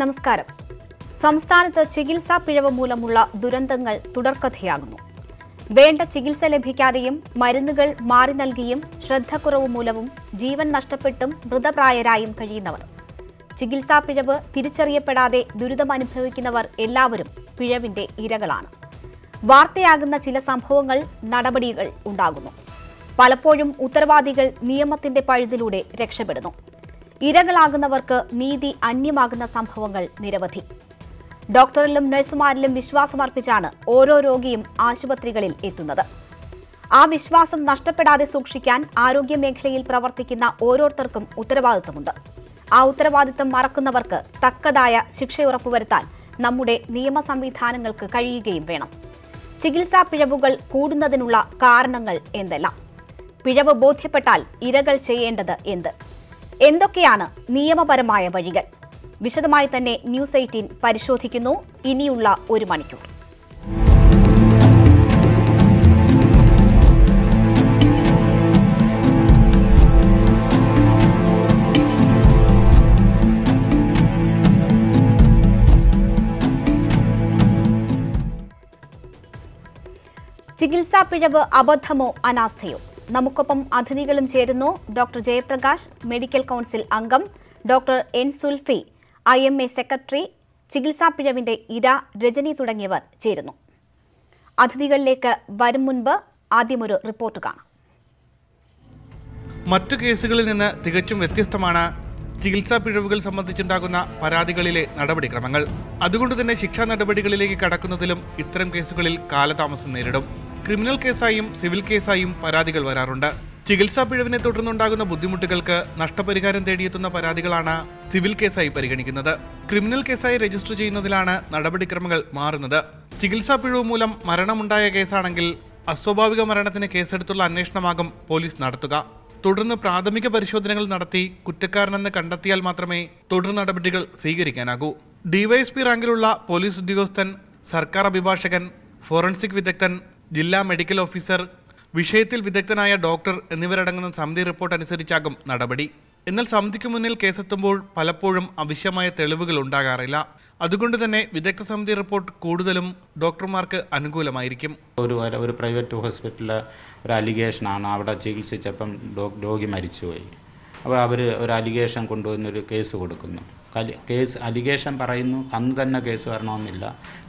നമസ്കാരം. സംസ്ഥാനത്ത് ചികിത്സാ പിഴവ് മൂലമുള്ള ദുരന്തങ്ങൾ തുടർക്കഥയാകുന്നു. വേണ്ട ചികിത്സ ലഭിക്കാതെയും മരുന്നുകൾ മാറി നൽകിയും ശ്രദ്ധക്കുറവ് മൂലവും ജീവൻ നഷ്ടപ്പെട്ടും മൃതപ്രായരായും കഴിയുന്നവർ, ചികിത്സാ പിഴവ് തിരിച്ചറിയപ്പെടാതെ ദുരിതമനുഭവിക്കുന്നവർ എല്ലാവരും പിഴവിന്റെ ഇരകളാണ്. വാർത്തയാകുന്ന ചില സംഭവങ്ങൾ, നടപടികൾ ഉണ്ടാകുന്നു. പലപ്പോഴും ഉത്തരവാദികൾ നിയമത്തിന്റെ പഴുതിലൂടെ രക്ഷപ്പെടുന്നു. ഇരകളാകുന്നവർക്ക് നീതി അന്യമാകുന്ന സംഭവങ്ങൾ നിരവധി. ഡോക്ടറിലും നഴ്സുമാരിലും വിശ്വാസമർപ്പിച്ചാണ് ഓരോ രോഗിയും ആശുപത്രികളിൽ എത്തുന്നത്. ആ വിശ്വാസം നഷ്ടപ്പെടാതെ സൂക്ഷിക്കാൻ ആരോഗ്യമേഖലയിൽ പ്രവർത്തിക്കുന്ന ഓരോരുത്തർക്കും ഉത്തരവാദിത്തമുണ്ട്. ആ ഉത്തരവാദിത്തം മറക്കുന്നവർക്ക് തക്കതായ ശിക്ഷയുറപ്പുവരുത്താൻ നമ്മുടെ നിയമ സംവിധാനങ്ങൾക്ക് കഴിയുകയും വേണം. ചികിത്സാ പിഴവുകൾ കൂടുന്നതിനുള്ള കാരണങ്ങൾ എന്തെല്ലാം? പിഴവ് ബോധ്യപ്പെട്ടാൽ ഇരകൾ ചെയ്യേണ്ടത് എന്ത്? എന്തൊക്കെയാണ് നിയമപരമായ വഴികൾ? വിശദമായി തന്നെ ന്യൂസ് 18 പരിശോധിക്കുന്നു ഇനിയുള്ള ഒരു മണിക്കൂർ. ചികിത്സാ പിഴവ് അബദ്ധമോ അനാസ്ഥയോ? നമുക്കൊപ്പം അതിഥികളും ചേരുന്നു. ഡോക്ടർ ജയപ്രകാശ്, മെഡിക്കൽ കൌൺസിൽ അംഗം, doctor N Sulfi, IMA secretary, ചികിത്സാ പിഴവിന്റെ ഇര രജനി തുടങ്ങിയവർ ചേരുന്നു. അതിഥികളിലേക്ക് വരും മുൻപ് ആദ്യമൊരു റിപ്പോർട്ട് കാണാം. മറ്റു കേസുകളിൽ നിന്ന് തികച്ചും വ്യത്യസ്തമാണ് ചികിത്സാ പിഴവുകൾ സംബന്ധിച്ചുണ്ടാകുന്ന പരാതികളിലെ നടപടിക്രമങ്ങൾ. അതുകൊണ്ട് തന്നെ ശിക്ഷാ നടപടികളിലേക്ക് കടക്കുന്നതിലും ഇത്തരം കേസുകളിൽ കാലതാമസം നേരിടും. ക്രിമിനൽ കേസായും സിവിൽ കേസായും പരാതികൾ വരാറുണ്ട്. ചികിത്സാ പിഴവിനെ തുടർന്നുണ്ടാകുന്ന ബുദ്ധിമുട്ടുകൾക്ക് നഷ്ടപരിഹാരം തേടിയെത്തുന്ന പരാതികളാണ് സിവിൽ കേസായി പരിഗണിക്കുന്നത്. ക്രിമിനൽ കേസായി രജിസ്റ്റർ ചെയ്യുന്നതിലാണ് നടപടിക്രമങ്ങൾ മാറുന്നത്. ചികിത്സാ പിഴവ് മൂലം മരണമുണ്ടായ കേസാണെങ്കിൽ അസ്വാഭാവിക മരണത്തിന് കേസെടുത്തുള്ള അന്വേഷണമാകും പോലീസ് നടത്തുക. തുടർന്ന് പ്രാഥമിക പരിശോധനകൾ നടത്തി കുറ്റക്കാരനെന്ന് കണ്ടെത്തിയാൽ മാത്രമേ തുടർ നടപടികൾ സ്വീകരിക്കാനാകൂ. DYSP റാങ്കിലുള്ള പോലീസ് ഉദ്യോഗസ്ഥൻ, സർക്കാർ അഭിഭാഷകൻ, ഫോറൻസിക് വിദഗ്ധൻ, ജില്ലാ മെഡിക്കൽ ഓഫീസർ, വിഷയത്തിൽ വിദഗ്ധനായ ഡോക്ടർ എന്നിവരടങ്ങുന്ന സമിതി റിപ്പോർട്ട് അനുസരിച്ചാകും നടപടി. എന്നാൽ സമിതിക്ക് മുന്നിൽ കേസെത്തുമ്പോൾ പലപ്പോഴും ആവശ്യമായ തെളിവുകൾ ഉണ്ടാകാറില്ല. അതുകൊണ്ട് തന്നെ വിദഗ്ധ സമിതി റിപ്പോർട്ട് കൂടുതലും ഡോക്ടർമാർക്ക് അനുകൂലമായിരിക്കും. ഒരു പ്രൈവറ്റ് ഹോസ്പിറ്റലിലെ ഒരു അലിഗേഷനാണ്, അവിടെ ചികിത്സിച്ചപ്പം രോഗി മരിച്ചുപോയി. അപ്പോൾ അവർ ഒരു അലിഗേഷൻ കൊണ്ടുവന്നൊരു കേസ് കൊടുക്കുന്നു. കേസ് അലിഗേഷൻ പറയുന്നു, അന്ന് തന്നെ കേസ് വരണമെന്നില്ല.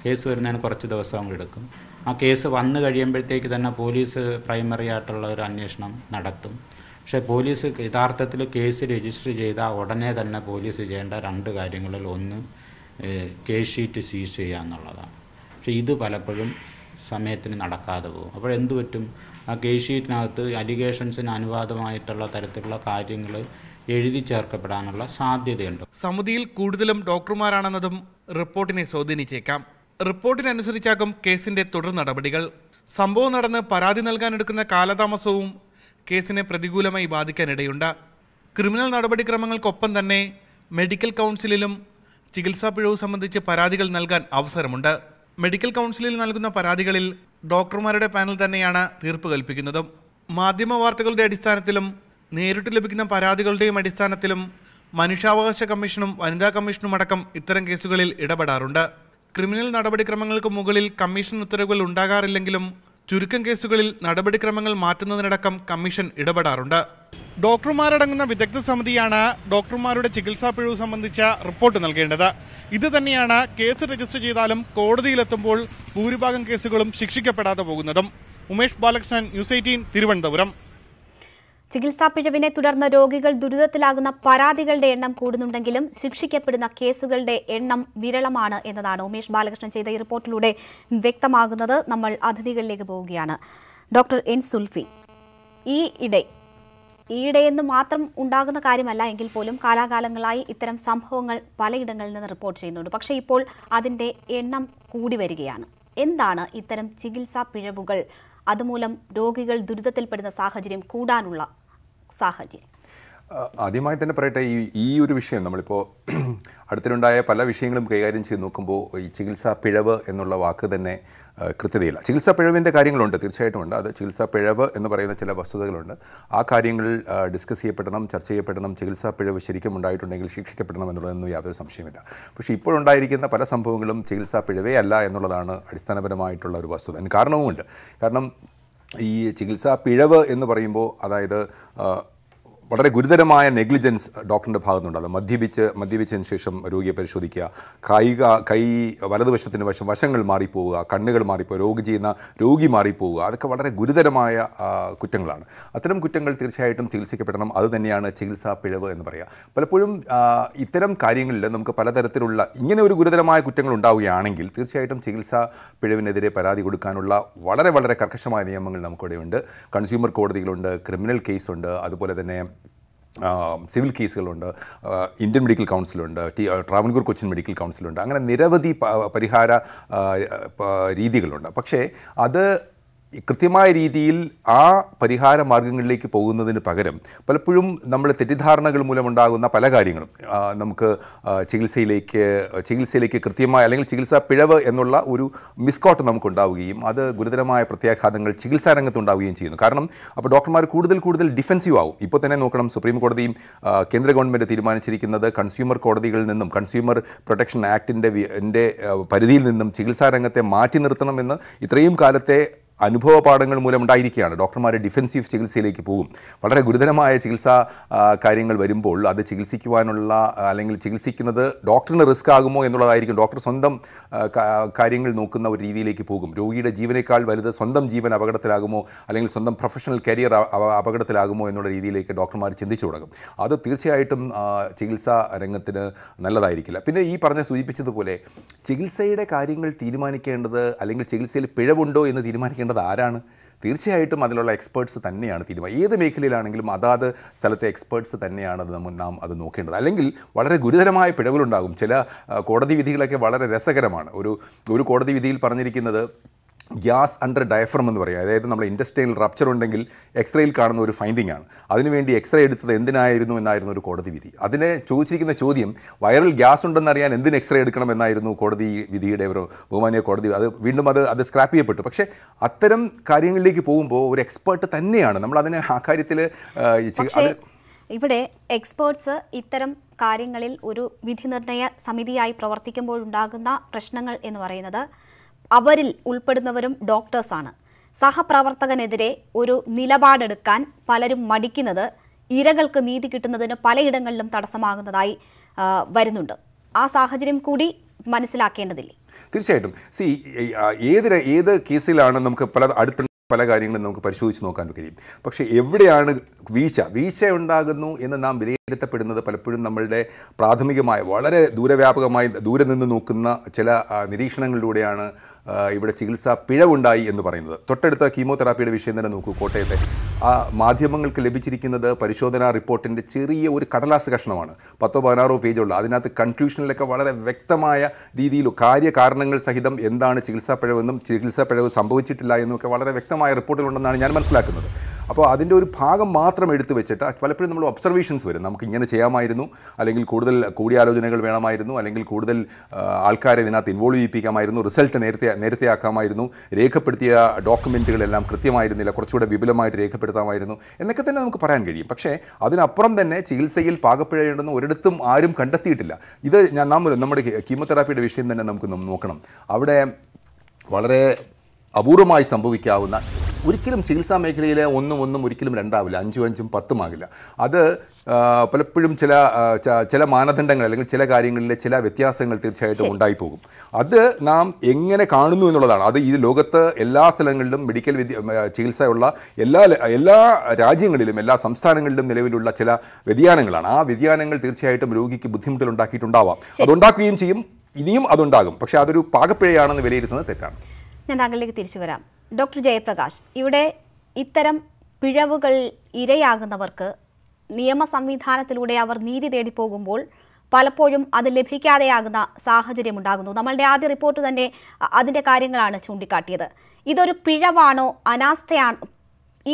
കേസ് വരുന്നതിന് കുറച്ച് ദിവസം എടുക്കും. ആ കേസ് വന്നു കഴിയുമ്പോഴത്തേക്ക് തന്നെ പോലീസ് പ്രൈമറി ആയിട്ടുള്ള ഒരു അന്വേഷണം നടത്തും. പക്ഷേ പോലീസ് യഥാർത്ഥത്തിൽ കേസ് രജിസ്റ്റർ ചെയ്താൽ ഉടനെ തന്നെ പോലീസ് ചെയ്യേണ്ട രണ്ട് കാര്യങ്ങളിൽ ഒന്ന് കേസ് ഷീറ്റ് സീസ് ചെയ്യുക എന്നുള്ളതാണ്. പക്ഷേ ഇത് പലപ്പോഴും സമയത്തിന് നടക്കാതെ പോകും. അപ്പോഴെന്തു പറ്റും? ആ കേസ് ഷീറ്റിനകത്ത് അലിഗേഷൻസിന് അനുവാദമായിട്ടുള്ള തരത്തിലുള്ള കാര്യങ്ങൾ എഴുതി ചേർക്കപ്പെടാനുള്ള സാധ്യതയുണ്ട്. സമിതിയിൽ കൂടുതലും ഡോക്ടർമാരാണെന്നതും റിപ്പോർട്ടിനെ സ്വാധീനിച്ചേക്കാം. റിപ്പോർട്ടിനനുസരിച്ചാകും കേസിന്റെ തുടർ നടപടികൾ. സംഭവം നടന്ന് പരാതി നൽകാനെടുക്കുന്ന കാലതാമസവും കേസിനെ പ്രതികൂലമായി ബാധിക്കാനിടയുണ്ട്. ക്രിമിനൽ നടപടിക്രമങ്ങൾക്കൊപ്പം തന്നെ മെഡിക്കൽ കൗൺസിലിലും ചികിത്സാ പിഴവ് സംബന്ധിച്ച് പരാതികൾ നൽകാൻ അവസരമുണ്ട്. മെഡിക്കൽ കൗൺസിലിൽ നൽകുന്ന പരാതികളിൽ ഡോക്ടർമാരുടെ പാനൽ തന്നെയാണ് തീർപ്പ് കൽപ്പിക്കുന്നതും. മാധ്യമ വാർത്തകളുടെ അടിസ്ഥാനത്തിലും നേരിട്ട് ലഭിക്കുന്ന പരാതികളുടെയും അടിസ്ഥാനത്തിലും മനുഷ്യാവകാശ കമ്മീഷനും വനിതാ കമ്മീഷനും അടക്കം ഇത്തരം കേസുകളിൽ ഇടപെടാറുണ്ട്. ക്രിമിനൽ നടപടിക്രമങ്ങൾക്ക് മുകളിൽ കമ്മീഷൻ ഉത്തരവുകൾ ഉണ്ടാകാറില്ലെങ്കിലും ചുരുക്കം കേസുകളിൽ നടപടിക്രമങ്ങൾ മാറ്റുന്നതിനടക്കം കമ്മീഷൻ ഇടപെടാറുണ്ട്. ഡോക്ടർമാരടങ്ങുന്ന വിദഗ്ധ സമിതിയാണ് ഡോക്ടർമാരുടെ ചികിത്സാ പിഴവ് സംബന്ധിച്ച റിപ്പോർട്ട് നൽകേണ്ടത്. ഇത് തന്നെയാണ് കേസ് രജിസ്റ്റർ ചെയ്താലും കോടതിയിലെത്തുമ്പോൾ ഭൂരിഭാഗം കേസുകളും ശിക്ഷിക്കപ്പെടാതെ പോകുന്നതും. ഉമേഷ് ബാലകൃഷ്ണൻ, ന്യൂസ് 18, തിരുവനന്തപുരം. ചികിത്സാ പിഴവിനെ തുടർന്ന് രോഗികൾ ദുരിതത്തിലാകുന്ന പരാതികളുടെ എണ്ണം കൂടുന്നുണ്ടെങ്കിലും ശിക്ഷിക്കപ്പെടുന്ന കേസുകളുടെ എണ്ണം വിരളമാണ് എന്നതാണ് ഉമേഷ് ബാലകൃഷ്ണൻ ചെയ്ത ഈ റിപ്പോർട്ടിലൂടെ വ്യക്തമാകുന്നത്. നമ്മൾ അതിഥികളിലേക്ക് പോവുകയാണ്. ഡോക്ടർ എൻ സുൽഫി, ഈയിടെ എന്ന് മാത്രം ഉണ്ടാകുന്ന കാര്യമല്ല എങ്കിൽ പോലും കാലാകാലങ്ങളായി ഇത്തരം സംഭവങ്ങൾ പലയിടങ്ങളിൽ നിന്ന് റിപ്പോർട്ട് ചെയ്യുന്നുണ്ട്. പക്ഷേ ഇപ്പോൾ അതിൻ്റെ എണ്ണം കൂടി വരികയാണ്. എന്താണ് ഇത്തരം ചികിത്സാ പിഴവുകൾ, അതുമൂലം രോഗികൾ ദുരിതത്തിൽപ്പെടുന്ന സാഹചര്യം കൂടാനുള്ള സാഹചര്യം? ആദ്യമായി തന്നെ പറയട്ടെ, ഈ ഒരു വിഷയം നമ്മളിപ്പോൾ അടുത്തിലുണ്ടായ പല വിഷയങ്ങളും കൈകാര്യം ചെയ്ത് നോക്കുമ്പോൾ ഈ ചികിത്സാ പിഴവ് എന്നുള്ള വാക്ക് തന്നെ കൃത്യതയില്ല. ചികിത്സാ പിഴവിൻ്റെ കാര്യങ്ങളുണ്ട്, തീർച്ചയായിട്ടും ഉണ്ട്. അത് ചികിത്സാ പിഴവ് എന്ന് പറയുന്ന ചില വസ്തുതകളുണ്ട്. ആ കാര്യങ്ങൾ ഡിസ്കസ് ചെയ്യപ്പെടണം, ചർച്ച ചെയ്യപ്പെടണം. ചികിത്സാ പിഴവ് ശരിക്കും ഉണ്ടായിട്ടുണ്ടെങ്കിൽ ശിക്ഷിക്കപ്പെടണം എന്നുള്ളതൊന്നും യാതൊരു സംശയമില്ല. പക്ഷേ ഇപ്പോഴുണ്ടായിരിക്കുന്ന പല സംഭവങ്ങളും ചികിത്സാ പിഴവേ അല്ല എന്നുള്ളതാണ് അടിസ്ഥാനപരമായിട്ടുള്ള ഒരു വസ്തുത. അതിന് കാരണവുമുണ്ട്. കാരണം ഈ ചികിത്സാ പിഴവ് എന്ന് പറയുമ്പോൾ, അതായത് വളരെ ഗുരുതരമായ നെഗ്ലിജൻസ് ഡോക്ടറിൻ്റെ ഭാഗത്തുണ്ടാകും. മദ്യപിച്ചതിന് ശേഷം രോഗിയെ പരിശോധിക്കുക, കൈ വലതുവശത്തിന് വശങ്ങൾ മാറിപ്പോവുക, കണ്ണുകൾ മാറിപ്പോവുക, രോഗി മാറിപ്പോവുക, അതൊക്കെ വളരെ ഗുരുതരമായ കുറ്റങ്ങളാണ്. അത്തരം കുറ്റങ്ങൾ തീർച്ചയായിട്ടും ചികിത്സിക്കപ്പെടണം. അതുതന്നെയാണ് ചികിത്സാ പിഴവ് എന്ന് പറയുക. പലപ്പോഴും ഇത്തരം കാര്യങ്ങളിൽ നമുക്ക് പലതരത്തിലുള്ള ഇങ്ങനെ ഒരു ഗുരുതരമായ കുറ്റങ്ങൾ ഉണ്ടാവുകയാണെങ്കിൽ തീർച്ചയായിട്ടും ചികിത്സാ പിഴവിനെതിരെ പരാതി കൊടുക്കാനുള്ള വളരെ വളരെ കർക്കശമായ നിയമങ്ങൾ നമുക്കിവിടെയുണ്ട്. കൺസ്യൂമർ കോടതികളുണ്ട്, ക്രിമിനൽ കേസുണ്ട്, അതുപോലെ തന്നെ സിവിൽ കേസുകളുണ്ട്, ഇന്ത്യൻ മെഡിക്കൽ കൗൺസിലുണ്ട്, ട്രാവൻകൂർ കൊച്ചിൻ മെഡിക്കൽ കൗൺസിലുണ്ട്. അങ്ങനെ നിരവധി പരിഹാര രീതികളുണ്ട്. പക്ഷേ അത് കൃത്യമായ രീതിയിൽ ആ പരിഹാര മാർഗങ്ങളിലേക്ക് പോകുന്നതിന് പകരം പലപ്പോഴും നമ്മൾ തെറ്റിദ്ധാരണകൾ മൂലമുണ്ടാകുന്ന പല കാര്യങ്ങളും നമുക്ക് ചികിത്സയിലേക്ക് കൃത്യമായ അല്ലെങ്കിൽ ചികിത്സാ പിഴവ് എന്നുള്ള ഒരു മിസ്കോട്ട് നമുക്കുണ്ടാവുകയും അത് ഗുരുതരമായ പ്രത്യാഘാതങ്ങൾ ചികിത്സാ രംഗത്തുണ്ടാവുകയും ചെയ്യുന്നു. കാരണം അപ്പോൾ ഡോക്ടർമാർ കൂടുതൽ ഡിഫെൻസീവ് ആവും. ഇപ്പോൾ തന്നെ നോക്കണം, സുപ്രീം കോടതിയും കേന്ദ്ര ഗവൺമെൻറ് തീരുമാനിച്ചിരിക്കുന്നത് കൺസ്യൂമർ കോടതികളിൽ നിന്നും കൺസ്യൂമർ പ്രൊട്ടക്ഷൻ ആക്ടിൻ്റെ പരിധിയിൽ നിന്നും ചികിത്സാ രംഗത്തെ മാറ്റി നിർത്തണമെന്ന് ഇത്രയും കാലത്തെ അനുഭവ പാഠങ്ങൾ മൂലമുണ്ടായിരിക്കുകയാണ്. ഡോക്ടർമാർ ഡിഫെൻസീവ് ചികിത്സയിലേക്ക് പോകും. വളരെ ഗുരുതരമായ ചികിത്സാ കാര്യങ്ങൾ വരുമ്പോൾ അത് ചികിത്സിക്കുവാനുള്ള അല്ലെങ്കിൽ ചികിത്സിക്കുന്നത് ഡോക്ടറിന് റിസ്ക് ആകുമോ എന്നുള്ളതായിരിക്കും. ഡോക്ടർ സ്വന്തം കാര്യങ്ങൾ നോക്കുന്ന ഒരു രീതിയിലേക്ക് പോകും. രോഗിയുടെ ജീവനേക്കാൾ വലുത് സ്വന്തം ജീവൻ അപകടത്തിലാകുമോ അല്ലെങ്കിൽ സ്വന്തം പ്രൊഫഷണൽ കരിയർ അപകടത്തിലാകുമോ എന്നുള്ള രീതിയിലേക്ക് ഡോക്ടർമാർ ചിന്തിച്ചു തുടങ്ങും. അത് തീർച്ചയായിട്ടും ചികിത്സാ രംഗത്തിന് നല്ലതായിരിക്കില്ല. പിന്നെ ഈ സൂചിപ്പിച്ചതുപോലെ ചികിത്സയുടെ കാര്യങ്ങൾ തീരുമാനിക്കേണ്ടത് അല്ലെങ്കിൽ ചികിത്സയിൽ പിഴവുണ്ടോ എന്ന് തീരുമാനിക്കേണ്ടത് ആരാണ്? തീർച്ചയായിട്ടും അതിലുള്ള എക്സ്പേർട്സ് തന്നെയാണ് തീരുമാനം. ഏത് മേഖലയിലാണെങ്കിലും അതാത് സ്ഥലത്തെ എക്സ്പേർട്സ് തന്നെയാണ് നാം അത് നോക്കേണ്ടത്. അല്ലെങ്കിൽ വളരെ ഗുരുതരമായ പിഴവുകളുണ്ടാകും. ചില കോടതി വിധികളൊക്കെ വളരെ രസകരമാണ്. ഒരു കോടതി വിധിയിൽ പറഞ്ഞിരിക്കുന്നത് ഗ്യാസ് അണ്ടർ ഡയഫ്രം എന്ന് പറയുക, അതായത് നമ്മൾ ഇൻഡസ്ട്രിയിൽ റപ്ചർ ഉണ്ടെങ്കിൽ എക്സ്റേയിൽ കാണുന്ന ഒരു ഫൈൻഡിംഗ് ആണ്. അതിനുവേണ്ടി എക്സ്റേ എടുത്തത് എന്തിനായിരുന്നു എന്നായിരുന്നു ഒരു കോടതി വിധി. അതിനെ ചോദിച്ചിരിക്കുന്ന ചോദ്യം വൈറൽ ഗ്യാസ് ഉണ്ടെന്നറിയാൻ എന്തിന് എക്സ്റേ എടുക്കണം എന്നായിരുന്നു കോടതി വിധിയുടെ ഒരു ബഹുമാനിയ കോടതി. അത് വീണ്ടും അത് സ്ക്രാപ്പ് ചെയ്യപ്പെട്ടു. പക്ഷേ അത്തരം കാര്യങ്ങളിലേക്ക് പോകുമ്പോൾ ഒരു എക്സ്പേർട്ട് തന്നെയാണ് നമ്മൾ അതിനെ ആ കാര്യത്തിൽ. ഇവിടെ എക്സ്പേർട്സ് ഇത്തരം കാര്യങ്ങളിൽ ഒരു വിധി നിർണയ സമിതിയായി പ്രവർത്തിക്കുമ്പോഴുണ്ടാകുന്ന പ്രശ്നങ്ങൾ എന്ന് പറയുന്നത് അവരിൽ ഉൾപ്പെടുന്നവരും ഡോക്ടേഴ്സാണ്. സഹപ്രവർത്തകനെതിരെ ഒരു നിലപാടെടുക്കാൻ പലരും മടിക്കുന്നത് ഇരകൾക്ക് നീതി കിട്ടുന്നതിന് പലയിടങ്ങളിലും തടസ്സമാകുന്നതായി വരുന്നുണ്ട്. ആ സാഹചര്യം കൂടി മനസ്സിലാക്കേണ്ടതില്ലേ? തീർച്ചയായിട്ടും. ഏത് കേസിലാണ് നമുക്ക് പല കാര്യങ്ങളും നമുക്ക് പരിശോധിച്ച് നോക്കാൻ കഴിയും. പക്ഷേ എവിടെയാണ് വീഴ്ച ഉണ്ടാകുന്നു എന്ന് നാം വിലയിരുത്തപ്പെടുന്നത്? പലപ്പോഴും നമ്മളുടെ പ്രാഥമികമായ വളരെ ദൂരവ്യാപകമായി ദൂരെ നിന്ന് നോക്കുന്ന ചില നിരീക്ഷണങ്ങളിലൂടെയാണ് ഇവിടെ ചികിത്സാ പിഴവുണ്ടായി എന്ന് പറയുന്നത്. തൊട്ടടുത്ത കീമോതെറാപ്പിയുടെ വിഷയം തന്നെ നോക്കൂ. കോട്ടയത്തെ ആ മാധ്യമങ്ങൾക്ക് ലഭിച്ചിരിക്കുന്നത് പരിശോധനാ റിപ്പോർട്ടിൻ്റെ ചെറിയ ഒരു കടലാസ് കഷ്ണമാണ്. 10-16 പേജുള്ള അതിനകത്ത് കൺക്ലൂഷനിലൊക്കെ വളരെ വ്യക്തമായ രീതിയിൽ കാര്യകാരണങ്ങൾ സഹിതം എന്താണ് ചികിത്സാ പിഴവെന്നും ചികിത്സാ പിഴവ് സംഭവിച്ചിട്ടില്ല എന്നുമൊക്കെ വളരെ വ്യക്തമായ റിപ്പോർട്ടിലുണ്ടെന്നാണ് ഞാൻ മനസ്സിലാക്കുന്നത്. അപ്പോൾ അതിൻ്റെ ഒരു ഭാഗം മാത്രം എടുത്തു വെച്ചിട്ട് പലപ്പോഴും നമ്മൾ ഒബ്സർവേഷൻസ് വരും. നമുക്ക് ഇങ്ങനെ ചെയ്യാമായിരുന്നു, അല്ലെങ്കിൽ കൂടുതൽ കൂടിയാലോചനകൾ വേണമായിരുന്നു, അല്ലെങ്കിൽ കൂടുതൽ ആൾക്കാരെ ഇതിനകത്ത് ഇൻവോൾവ് ചെയ്യിപ്പിക്കാമായിരുന്നു, റിസൾട്ട് നേരത്തെ ആക്കാമായിരുന്നു, രേഖപ്പെടുത്തിയ ഡോക്യുമെൻറ്റുകളെല്ലാം കൃത്യമായിരുന്നില്ല, കുറച്ചുകൂടെ വിപുലമായിട്ട് രേഖപ്പെടുത്താമായിരുന്നു എന്നൊക്കെ തന്നെ നമുക്ക് പറയാൻ കഴിയും. പക്ഷേ അതിനപ്പുറം തന്നെ ചികിത്സയിൽ പാകപ്പിഴയുണ്ടെന്ന് ഒരിടത്തും ആരും കണ്ടെത്തിയിട്ടില്ല. ഇത് നമ്മുടെ കീമോതെറാപ്പിയുടെ വിഷയം തന്നെ നമുക്ക് നോക്കണം. അവിടെ വളരെ അപൂർവമായി സംഭവിക്കാവുന്ന, ഒരിക്കലും ചികിത്സാ മേഖലയിലെ 1-1 ഒരിക്കലും 2 ആവില്ല, 5-5 10 ആകില്ല. അത് പലപ്പോഴും ചില മാനദണ്ഡങ്ങൾ അല്ലെങ്കിൽ ചില കാര്യങ്ങളിലെ ചില വ്യത്യാസങ്ങൾ തീർച്ചയായിട്ടും ഉണ്ടായിപ്പോകും. അത് നാം എങ്ങനെ കാണുന്നു എന്നുള്ളതാണ്. അത് ഈ ലോകത്ത് എല്ലാ സ്ഥലങ്ങളിലും മെഡിക്കൽ ചികിത്സയുള്ള എല്ലാ രാജ്യങ്ങളിലും എല്ലാ സംസ്ഥാനങ്ങളിലും നിലവിലുള്ള ചില വ്യതിയാനങ്ങളാണ്. ആ വ്യതിയാനങ്ങൾ തീർച്ചയായിട്ടും രോഗിക്ക് ബുദ്ധിമുട്ടുകൾ ഉണ്ടാക്കിയിട്ടുണ്ടാവാം, അതുണ്ടാക്കുകയും ചെയ്യും, ഇനിയും അതുണ്ടാകും. പക്ഷേ അതൊരു പാകപ്പിഴയാണെന്ന് വിലയിരുത്തുന്നത് തെറ്റാണ്. ഞാൻ താങ്കളിലേക്ക് തിരിച്ചു വരാം. ഡോക്ടർ ജയപ്രകാശ്, ഇവിടെ ഇത്തരം പിഴവുകൾ ഇരയാകുന്നവർക്ക് നിയമ സംവിധാനത്തിലൂടെ അവർ നീതി തേടി പോകുമ്പോൾ പലപ്പോഴും അത് ലഭിക്കാതെയാകുന്ന സാഹചര്യമുണ്ടാകുന്നു. നമ്മളുടെ ആദ്യ റിപ്പോർട്ട് തന്നെ അതിൻ്റെ കാര്യങ്ങളാണ് ചൂണ്ടിക്കാട്ടിയത്. ഇതൊരു പിഴവാണോ അനാസ്ഥയാണോ,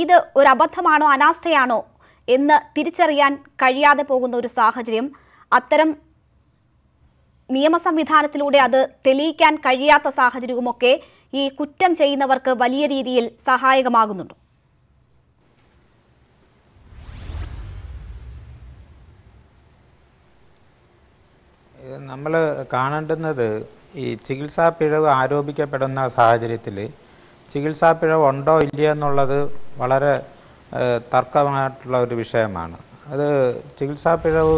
ഇത് ഒരു അബദ്ധമാണോ അനാസ്ഥയാണോ എന്ന് തിരിച്ചറിയാൻ കഴിയാതെ പോകുന്ന ഒരു സാഹചര്യം, അത്തരം നിയമസംവിധാനത്തിലൂടെ അത് തെളിയിക്കാൻ കഴിയാത്ത സാഹചര്യവുമൊക്കെ ഈ കുറ്റം ചെയ്യുന്നവർക്ക് വലിയ രീതിയിൽ സഹായകമാകുന്നുണ്ട്. നമ്മൾ കാണേണ്ടുന്നത് ഈ ചികിത്സാ പിഴവ് ആരോപിക്കപ്പെടുന്ന സാഹചര്യത്തിൽ ചികിത്സാ പിഴവ് ഉണ്ടോ ഇല്ലയോ എന്നുള്ളത് വളരെ തർക്കമായിട്ടുള്ള ഒരു വിഷയമാണ്. അത് ചികിത്സാ പിഴവ്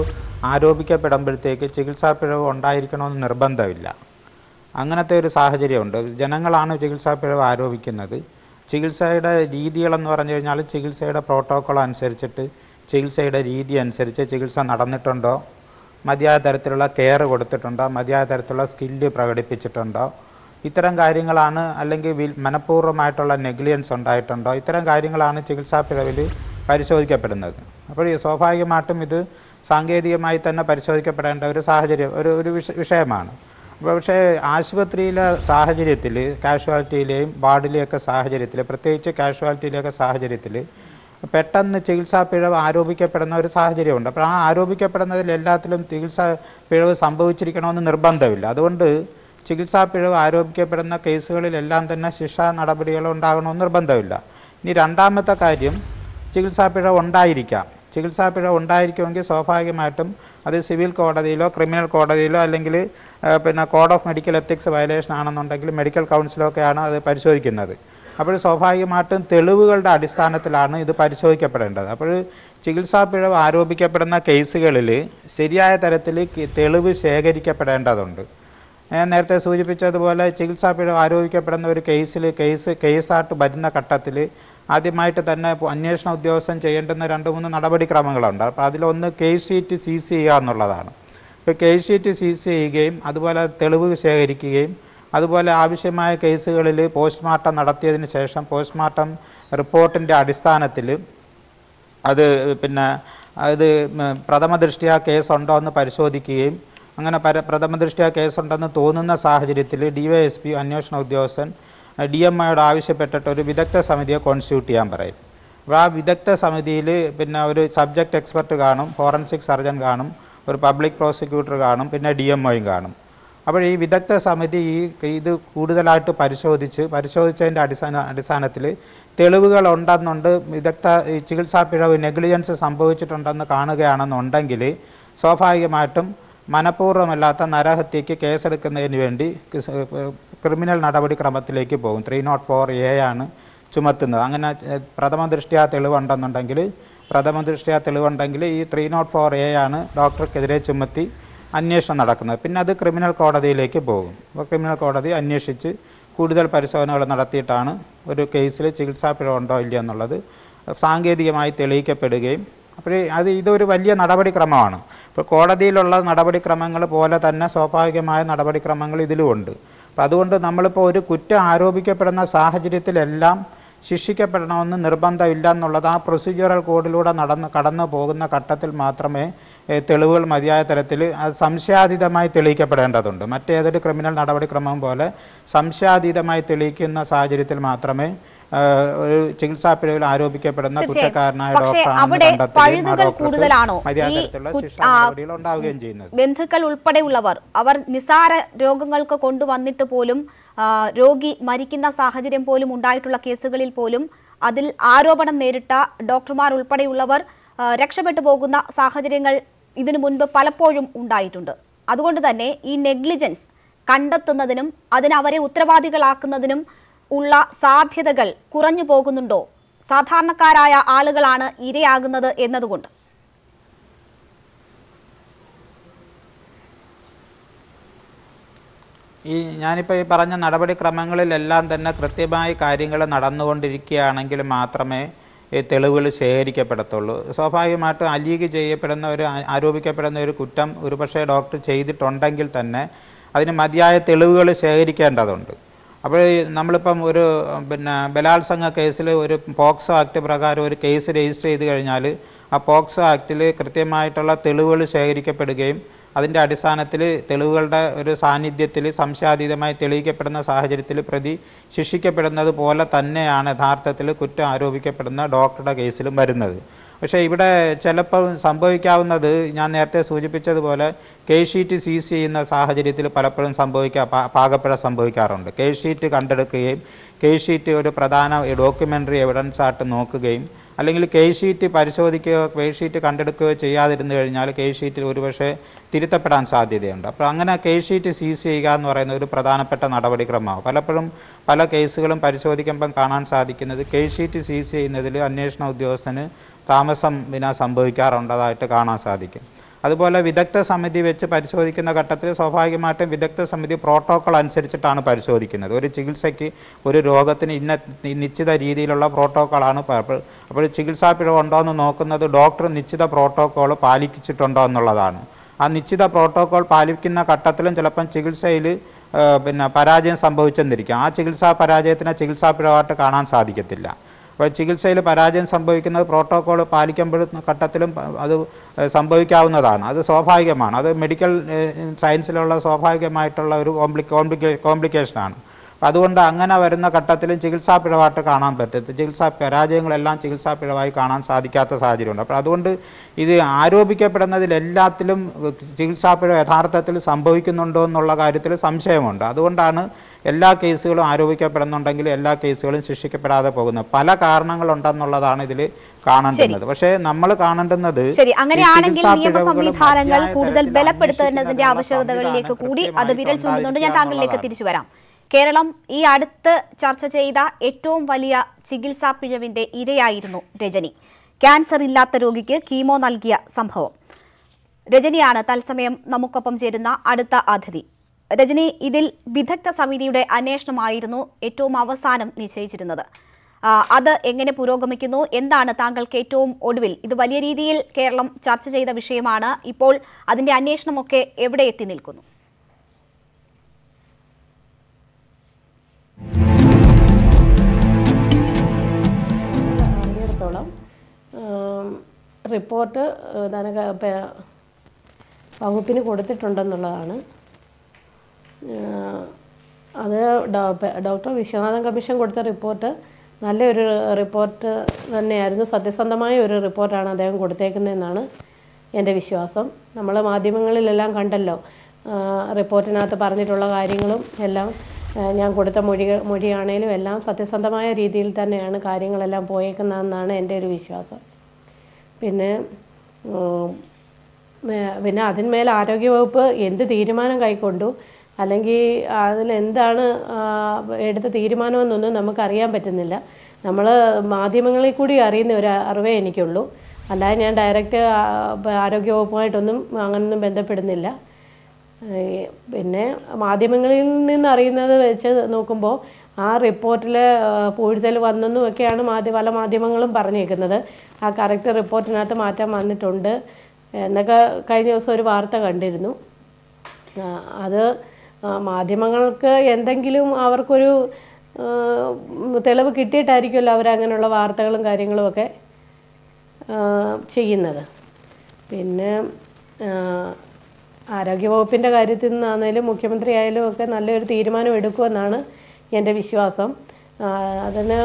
ആരോപിക്കപ്പെടുമ്പോഴത്തേക്ക് ചികിത്സാ പിഴവ് ഉണ്ടായിരിക്കണമെന്ന് നിർബന്ധമില്ല. അങ്ങനത്തെ ഒരു സാഹചര്യമുണ്ട്. ജനങ്ങളാണ് ചികിത്സാ പിഴവ് ആരോപിക്കുന്നത്. ചികിത്സയുടെ രീതികളെന്ന് പറഞ്ഞു കഴിഞ്ഞാൽ ചികിത്സയുടെ പ്രോട്ടോക്കോൾ അനുസരിച്ചിട്ട്, ചികിത്സയുടെ രീതി അനുസരിച്ച് ചികിത്സ നടന്നിട്ടുണ്ടോ, മതിയായ തരത്തിലുള്ള കെയർ കൊടുത്തിട്ടുണ്ടോ, മതിയായ തരത്തിലുള്ള സ്കില്ല് പ്രകടിപ്പിച്ചിട്ടുണ്ടോ, ഇത്തരം കാര്യങ്ങളാണ്. അല്ലെങ്കിൽ മനഃപൂർവ്വമായിട്ടുള്ള നെഗ്ലിജൻസ് ഉണ്ടായിട്ടുണ്ടോ, ഇത്തരം കാര്യങ്ങളാണ് ചികിത്സാ പിഴവിൽ പരിശോധിക്കപ്പെടുന്നത്. അപ്പോൾ സ്വാഭാവികമായിട്ടും ഇത് സാങ്കേതികമായി തന്നെ പരിശോധിക്കപ്പെടേണ്ട ഒരു സാഹചര്യം, ഒരു വിഷയമാണ്. പക്ഷേ ആശുപത്രിയിലെ സാഹചര്യത്തിൽ, കാഷ്വാലിറ്റിയിലെയും വാർഡിലെയൊക്കെ സാഹചര്യത്തിൽ, പ്രത്യേകിച്ച് കാഷ്വാലിറ്റിയിലെയൊക്കെ സാഹചര്യത്തിൽ പെട്ടെന്ന് ചികിത്സാ പിഴവ് ആരോപിക്കപ്പെടുന്ന ഒരു സാഹചര്യമുണ്ട്. അപ്പോൾ ആ ആരോപിക്കപ്പെടുന്നതിൽ എല്ലാത്തിലും ചികിത്സാ പിഴവ് സംഭവിച്ചിരിക്കണമെന്ന് നിർബന്ധമില്ല. അതുകൊണ്ട് ചികിത്സാ പിഴവ് ആരോപിക്കപ്പെടുന്ന കേസുകളിലെല്ലാം തന്നെ ശിക്ഷാ നടപടികൾ ഉണ്ടാകണമെന്ന് നിർബന്ധമില്ല. ഇനി രണ്ടാമത്തെ കാര്യം, ചികിത്സാ പിഴവ് ഉണ്ടായിരിക്കാം. ചികിത്സാ പിഴവ് ഉണ്ടായിരിക്കുമെങ്കിൽ സ്വാഭാവികമായിട്ടും അത് സിവിൽ കോടതിയിലോ ക്രിമിനൽ കോടതിയിലോ അല്ലെങ്കിൽ code of medical ethics violation ആണെന്നുണ്ടെങ്കിൽ മെഡിക്കൽ കൗൺസിലൊക്കെയാണ് അത് പരിശോധിക്കുന്നത്. അപ്പോൾ സ്വാഭാവികമായിട്ടും തെളിവുകളുടെ അടിസ്ഥാനത്തിലാണ് ഇത് പരിശോധിക്കപ്പെടേണ്ടത്. അപ്പോൾ ചികിത്സാ പിഴവ് ആരോപിക്കപ്പെടുന്ന കേസുകളിൽ ശരിയായ തരത്തിൽ തെളിവ് ശേഖരിക്കപ്പെടേണ്ടതുണ്ട്. ഞാൻ നേരത്തെ സൂചിപ്പിച്ചതുപോലെ ചികിത്സാ പിഴവ് ആരോപിക്കപ്പെടുന്ന ഒരു കേസായിട്ട് വരുന്ന ഘട്ടത്തിൽ ആദ്യമായിട്ട് തന്നെ അന്വേഷണ ഉദ്യോഗസ്ഥൻ ചെയ്യേണ്ടുന്ന 2-3 നടപടിക്രമങ്ങളുണ്ട്. അപ്പോൾ അതിലൊന്ന് കേസ് ഷീറ്റ് സീസ് ചെയ്യുക എന്നുള്ളതാണ്. ഇപ്പോൾ കേസ് ഷീറ്റ് സീസ് ചെയ്യുകയും അതുപോലെ തെളിവ് ശേഖരിക്കുകയും അതുപോലെ ആവശ്യമായ കേസുകളിൽ പോസ്റ്റ്മോർട്ടം നടത്തിയതിന് ശേഷം പോസ്റ്റ്മോർട്ടം റിപ്പോർട്ടിൻ്റെ അടിസ്ഥാനത്തിൽ അത് അത് പ്രഥമ ദൃഷ്ടിയാ കേസുണ്ടോ എന്ന് പരിശോധിക്കുകയും അങ്ങനെ പ്രഥമ ദൃഷ്ടിയാ കേസുണ്ടെന്ന് തോന്നുന്ന സാഹചര്യത്തിൽ DYSP അന്വേഷണ ഉദ്യോഗസ്ഥൻ DMIയോട് ആവശ്യപ്പെട്ടിട്ട് ഒരു വിദഗ്ധ സമിതിയെ കോൺസ്റ്റിറ്റ്യൂട്ട് ചെയ്യാൻ പറയും. അപ്പോൾ ആ വിദഗ്ധ സമിതിയിൽ ഒരു സബ്ജക്റ്റ് എക്സ്പെർട്ട് കാണും, ഫോറൻസിക് സർജൻ കാണും, ഒരു പബ്ലിക് പ്രോസിക്യൂട്ടർ കാണും, DMOയും കാണും. അപ്പോൾ ഈ വിദഗ്ധ സമിതി ഇത് കൂടുതലായിട്ട് പരിശോധിച്ചതിൻ്റെ അടിസ്ഥാനത്തിൽ തെളിവുകൾ ഉണ്ടെന്നുണ്ട്, വിദഗ്ധ ചികിത്സാ പിഴവ് നെഗ്ലിജൻസ് സംഭവിച്ചിട്ടുണ്ടെന്ന് കാണുകയാണെന്നുണ്ടെങ്കിൽ സ്വാഭാവികമായിട്ടും മനഃപൂർവ്വമല്ലാത്ത നരഹത്യയ്ക്ക് കേസെടുക്കുന്നതിന് വേണ്ടി ക്രിമിനൽ നടപടിക്രമത്തിലേക്ക് പോകും. 304A ആണ് ചുമത്തുന്നത്. അങ്ങനെ പ്രഥമ ദൃഷ്ടിയാ തെളിവുണ്ടെന്നുണ്ടെങ്കിൽ ഈ 304A ആണ് ഡോക്ടർക്കെതിരെ ചുമത്തി അന്വേഷണം നടക്കുന്നത്. പിന്നെ അത് ക്രിമിനൽ കോടതിയിലേക്ക് പോകും. അപ്പോൾ ക്രിമിനൽ കോടതി അന്വേഷിച്ച് കൂടുതൽ പരിശോധനകൾ നടത്തിയിട്ടാണ് ഒരു കേസിൽ ചികിത്സാ പിഴവ് ഉണ്ടോ ഇല്ല എന്നുള്ളത് സാങ്കേതികമായി തെളിയിക്കപ്പെടുകയും. അപ്പോൾ ഇതൊരു വലിയ നടപടിക്രമമാണ്. ഇപ്പോൾ കോടതിയിലുള്ള നടപടിക്രമങ്ങൾ പോലെ തന്നെ സ്വാഭാവികമായ നടപടിക്രമങ്ങൾ ഇതിലുമുണ്ട്. അപ്പോൾ അതുകൊണ്ട് നമ്മളിപ്പോൾ ഒരു കുറ്റം ആരോപിക്കപ്പെടുന്ന സാഹചര്യത്തിലെല്ലാം ശിക്ഷിക്കപ്പെടണമെന്ന് നിർബന്ധമില്ല എന്നുള്ളത് ആ പ്രൊസീജിയറൽ കോഡിലൂടെ കടന്നു പോകുന്ന ഘട്ടത്തിൽ മാത്രമേ തെളിവുകൾ മതിയായ തരത്തിൽ അത് സംശയാതീതമായി തെളിയിക്കപ്പെടേണ്ടതുണ്ട്. മറ്റേതൊരു ക്രിമിനൽ നടപടിക്രമം പോലെ സംശയാതീതമായി തെളിയിക്കുന്ന സാഹചര്യത്തിൽ മാത്രമേ ഒരു ചികിത്സാ പിഴവിൽ ആരോപിക്കപ്പെടുന്ന കുറ്റക്കാരനായ ഡോക്ടറാണ്. ബന്ധുക്കൾ ഉൾപ്പെടെയുള്ളവർ അവർ നിസാര രോഗങ്ങൾക്ക് കൊണ്ടുവന്നിട്ട് പോലും രോഗി മരിക്കുന്ന സാഹചര്യം പോലും ഉണ്ടായിട്ടുള്ള കേസുകളിൽ പോലും അതിൽ ആരോപണം നേരിട്ട ഡോക്ടർമാർ ഉൾപ്പെടെയുള്ളവർ രക്ഷപ്പെട്ടു പോകുന്ന സാഹചര്യങ്ങൾ ഇതിനു മുൻപ് പലപ്പോഴും ഉണ്ടായിട്ടുണ്ട്. അതുകൊണ്ട് തന്നെ ഈ നെഗ്ലിജൻസ് കണ്ടെത്തുന്നതിനും അതിനവരെ ഉത്തരവാദികളാക്കുന്നതിനും ഉള്ള സാധ്യതകൾ കുറഞ്ഞു പോകുന്നുണ്ടോ? സാധാരണക്കാരായ ആളുകളാണ് ഇരയാകുന്നത് എന്നതുകൊണ്ട് ഞാനിപ്പോൾ ഈ പറഞ്ഞ നടപടിക്രമങ്ങളിലെല്ലാം തന്നെ കൃത്യമായി കാര്യങ്ങൾ നടന്നുകൊണ്ടിരിക്കുകയാണെങ്കിൽ മാത്രമേ തെളിവുകൾ ശേഖരിക്കപ്പെടത്തുള്ളൂ. സ്വാഭാവികമായിട്ടും അലീഗ് ചെയ്യപ്പെടുന്ന ആരോപിക്കപ്പെടുന്ന ഒരു കുറ്റം ഒരുപക്ഷെ ഡോക്ടർ ചെയ്തിട്ടുണ്ടെങ്കിൽ തന്നെ അതിന് മതിയായ തെളിവുകൾ ശേഖരിക്കേണ്ടതുണ്ട്. അപ്പോൾ നമ്മളിപ്പം ഒരു ബലാത്സംഗ കേസിൽ ഒരു പോക്സോ ആക്ട് പ്രകാരം ഒരു കേസ് രജിസ്റ്റർ ചെയ്ത് കഴിഞ്ഞാൽ ആ പോക്സോ ആക്ടിൽ കൃത്യമായിട്ടുള്ള തെളിവുകൾ ശേഖരിക്കപ്പെടുകയും അതിൻ്റെ അടിസ്ഥാനത്തിൽ തെളിവുകളുടെ ഒരു സാന്നിധ്യത്തിൽ സംശയാതീതമായി തെളിയിക്കപ്പെടുന്ന സാഹചര്യത്തിൽ പ്രതി ശിക്ഷിക്കപ്പെടുന്നത് പോലെ തന്നെയാണ് യഥാർത്ഥത്തിൽ കുറ്റം ആരോപിക്കപ്പെടുന്ന ഡോക്ടറുടെ കേസിലും വരുന്നത്. പക്ഷേ ഇവിടെ ചിലപ്പോൾ സംഭവിക്കാവുന്നത് ഞാൻ നേരത്തെ സൂചിപ്പിച്ചതുപോലെ കേസ് ഷീറ്റ് സീസ് ചെയ്യുന്ന സാഹചര്യത്തിൽ പലപ്പോഴും പാകപ്പിഴ സംഭവിക്കാറുണ്ട്. കേസ് ഷീറ്റ് കണ്ടെടുക്കുകയും കേസ് ഷീറ്റ് ഒരു പ്രധാന ഡോക്യുമെൻ്ററി എവിഡൻസ് ആയിട്ട് നോക്കുകയും അല്ലെങ്കിൽ കേസ് ഷീറ്റ് പരിശോധിക്കുകയോ കേസ് ഷീറ്റ് കണ്ടെടുക്കുകയോ ചെയ്യാതിരുന്നു കഴിഞ്ഞാൽ കേസ് ഷീറ്റിൽ ഒരുപക്ഷെ തിരുത്തപ്പെടാൻ സാധ്യതയുണ്ട്. അപ്പോൾ അങ്ങനെ കേസ് ഷീറ്റ് സീസ് ചെയ്യുക എന്ന് പറയുന്നത് ഒരു പ്രധാനപ്പെട്ട നടപടിക്രമമാണ്. പലപ്പോഴും പല കേസുകളും പരിശോധിക്കുമ്പം കാണാൻ സാധിക്കുന്നത് കേസ് ഷീറ്റ് സീസ് ചെയ്യുന്നതിൽ അന്വേഷണ ഉദ്യോഗസ്ഥന് താമസം വിന സംഭവിക്കാറുണ്ടതായിട്ട് കാണാൻ സാധിക്കും. അതുപോലെ വിദഗ്ധ സമിതി വെച്ച് പരിശോധിക്കുന്ന ഘട്ടത്തിൽ സ്വാഭാവികമായിട്ടും വിദഗ്ധ സമിതി പ്രോട്ടോക്കോൾ അനുസരിച്ചിട്ടാണ് പരിശോധിക്കുന്നത്. ഒരു ചികിത്സയ്ക്ക് ഒരു രോഗത്തിന് ഇന്ന നിശ്ചിത രീതിയിലുള്ള പ്രോട്ടോക്കോളാണ്. അപ്പോൾ ചികിത്സാ പിഴവുണ്ടോ എന്ന് നോക്കുന്നത് ഡോക്ടർ നിശ്ചിത പ്രോട്ടോക്കോൾ പാലിച്ചിട്ടുണ്ടോ എന്നുള്ളതാണ്. ആ നിശ്ചിത പ്രോട്ടോക്കോൾ പാലിക്കുന്ന ഘട്ടത്തിലും ചിലപ്പം ചികിത്സയിൽ പരാജയം സംഭവിച്ചെന്നിരിക്കും. ആ ചികിത്സാ പരാജയത്തിന് ചികിത്സാ പിഴവായിട്ട് കാണാൻ സാധിക്കത്തില്ല. അപ്പോൾ ചികിത്സയിൽ പരാജയം സംഭവിക്കുന്നത് പ്രോട്ടോക്കോൾ പാലിക്കുമ്പോഴും ഘട്ടത്തിലും അത് സംഭവിക്കാവുന്നതാണ്. അത് സ്വാഭാവികമാണ്. അത് മെഡിക്കൽ സയൻസിലുള്ള സ്വാഭാവികമായിട്ടുള്ള ഒരു കോംപ്ലിക്കേഷനാണ്. അതുകൊണ്ട് അങ്ങനെ വരുന്ന ഘട്ടത്തിലും ചികിത്സാ പിഴവായിട്ട് കാണാൻ പറ്റത്തില്ല. ചികിത്സാ പരാജയങ്ങളെല്ലാം ചികിത്സാ പിഴവായി കാണാൻ സാധിക്കാത്ത സാഹചര്യമുണ്ട്. അപ്പോൾ അതുകൊണ്ട് ഇത് ആരോപിക്കപ്പെടുന്നതിലെല്ലാത്തിലും ചികിത്സാ പിഴ യഥാർത്ഥത്തിൽ സംഭവിക്കുന്നുണ്ടോ എന്നുള്ള കാര്യത്തിൽ സംശയമുണ്ട്. അതുകൊണ്ടാണ് എല്ലാ കേസുകളും ആരോപിക്കപ്പെടുന്നുണ്ടെങ്കിൽ എല്ലാ കേസുകളും ശിക്ഷിക്കപ്പെടാതെ പോകുന്നത്. പല കാരണങ്ങളുണ്ടെന്നുള്ളതാണ് ഇതിൽ കാണേണ്ടത്. പക്ഷേ നമ്മൾ കാണേണ്ടുന്നത് അങ്ങനെയാണെങ്കിൽ നിയമ സംവിധാനങ്ങൾ കൂടുതൽ ബലപ്പെടുത്തുന്നതിന്റെ ആവശ്യകതകളിലേക്ക് കൂടി അത് വിരൽ ചൂണ്ടുന്നുണ്ട്. ഞാൻ താങ്കളിലേക്ക് തിരിച്ചു വരാം. കേരളം ഈ അടുത്ത് ചർച്ച ചെയ്ത ഏറ്റവും വലിയ ചികിത്സാ പിഴവിന്റെ ഇരയായിരുന്നു രജനി. ക്യാൻസർ ഇല്ലാത്ത രോഗിക്ക് കീമോ നൽകിയ സംഭവം. രജനിയാണ് തത്സമയം നമുക്കൊപ്പം ചേരുന്ന അടുത്ത അതിഥി. രജനി, ഇതിൽ വിദഗ്ധ സമിതിയുടെ അന്വേഷണമായിരുന്നു ഏറ്റവും അവസാനം നിശ്ചയിച്ചിരുന്നത്. അത് എങ്ങനെ പുരോഗമിക്കുന്നു? എന്താണ് താങ്കൾക്ക് ഏറ്റവും ഒടുവിൽ? ഇത് വലിയ രീതിയിൽ കേരളം ചർച്ച ചെയ്ത വിഷയമാണ്. ഇപ്പോൾ അതിന്റെ അന്വേഷണമൊക്കെ എവിടെ എത്തി നിൽക്കുന്നു? റിപ്പോർട്ട് വകുപ്പിന് കൊടുത്തിട്ടുണ്ടെന്നുള്ളതാണ്. അത് ഡോക്ടർ വിശ്വനാഥൻ കമ്മീഷൻ കൊടുത്ത റിപ്പോർട്ട് നല്ലൊരു റിപ്പോർട്ട് തന്നെയായിരുന്നു. സത്യസന്ധമായ ഒരു റിപ്പോർട്ടാണ് അദ്ദേഹം കൊടുത്തേക്കുന്നതെന്നാണ് എൻ്റെ വിശ്വാസം. നമ്മൾ മാധ്യമങ്ങളിലെല്ലാം കണ്ടല്ലോ, റിപ്പോർട്ടിനകത്ത് പറഞ്ഞിട്ടുള്ള കാര്യങ്ങളും എല്ലാം, ഞാൻ കൊടുത്ത മൊഴിയാണേലും എല്ലാം സത്യസന്ധമായ രീതിയിൽ തന്നെയാണ് കാര്യങ്ങളെല്ലാം പോയേക്കുന്നതെന്നാണ് എൻ്റെ ഒരു വിശ്വാസം. പിന്നെ അതിന്മേൽ ആരോഗ്യവകുപ്പ് എന്ത് തീരുമാനം കൈക്കൊണ്ടു അല്ലെങ്കിൽ അതിലെന്താണ് എടുത്ത തീരുമാനമെന്നൊന്നും നമുക്കറിയാൻ പറ്റുന്നില്ല. നമ്മൾ മാധ്യമങ്ങളിൽ കൂടി അറിയുന്ന ഒരു അറിവേ എനിക്കുള്ളൂ. അല്ലാതെ ഞാൻ ഡയറക്റ്റ് ആരോഗ്യവകുപ്പുമായിട്ടൊന്നും അങ്ങനൊന്നും ബന്ധപ്പെടുന്നില്ല. പിന്നെ മാധ്യമങ്ങളിൽ നിന്ന് അറിയുന്നത് വെച്ച് നോക്കുമ്പോൾ ആ റിപ്പോർട്ടിൽ പൂഴ്ത്തൽ വന്നെന്നും ഒക്കെയാണ് പല മാധ്യമങ്ങളും പറഞ്ഞേക്കുന്നത്. ആ കറക്റ്റ് റിപ്പോർട്ടിനകത്ത് മാറ്റം വന്നിട്ടുണ്ട് എന്നൊക്കെ കഴിഞ്ഞ ദിവസം ഒരു വാർത്ത കണ്ടിരുന്നു. അത് മാധ്യമങ്ങൾക്ക് എന്തെങ്കിലും അവർക്കൊരു തെളിവ് കിട്ടിയിട്ടായിരിക്കുമല്ലോ അവരങ്ങനെയുള്ള വാർത്തകളും കാര്യങ്ങളുമൊക്കെ ചെയ്യുന്നത്. പിന്നെ ആരോഗ്യവകുപ്പിൻ്റെ കാര്യത്തിൽ നിന്നാണെങ്കിലും മുഖ്യമന്ത്രി ആയാലും ഒക്കെ നല്ലൊരു തീരുമാനം എടുക്കുമെന്നാണ് എൻ്റെ വിശ്വാസം. അതിന്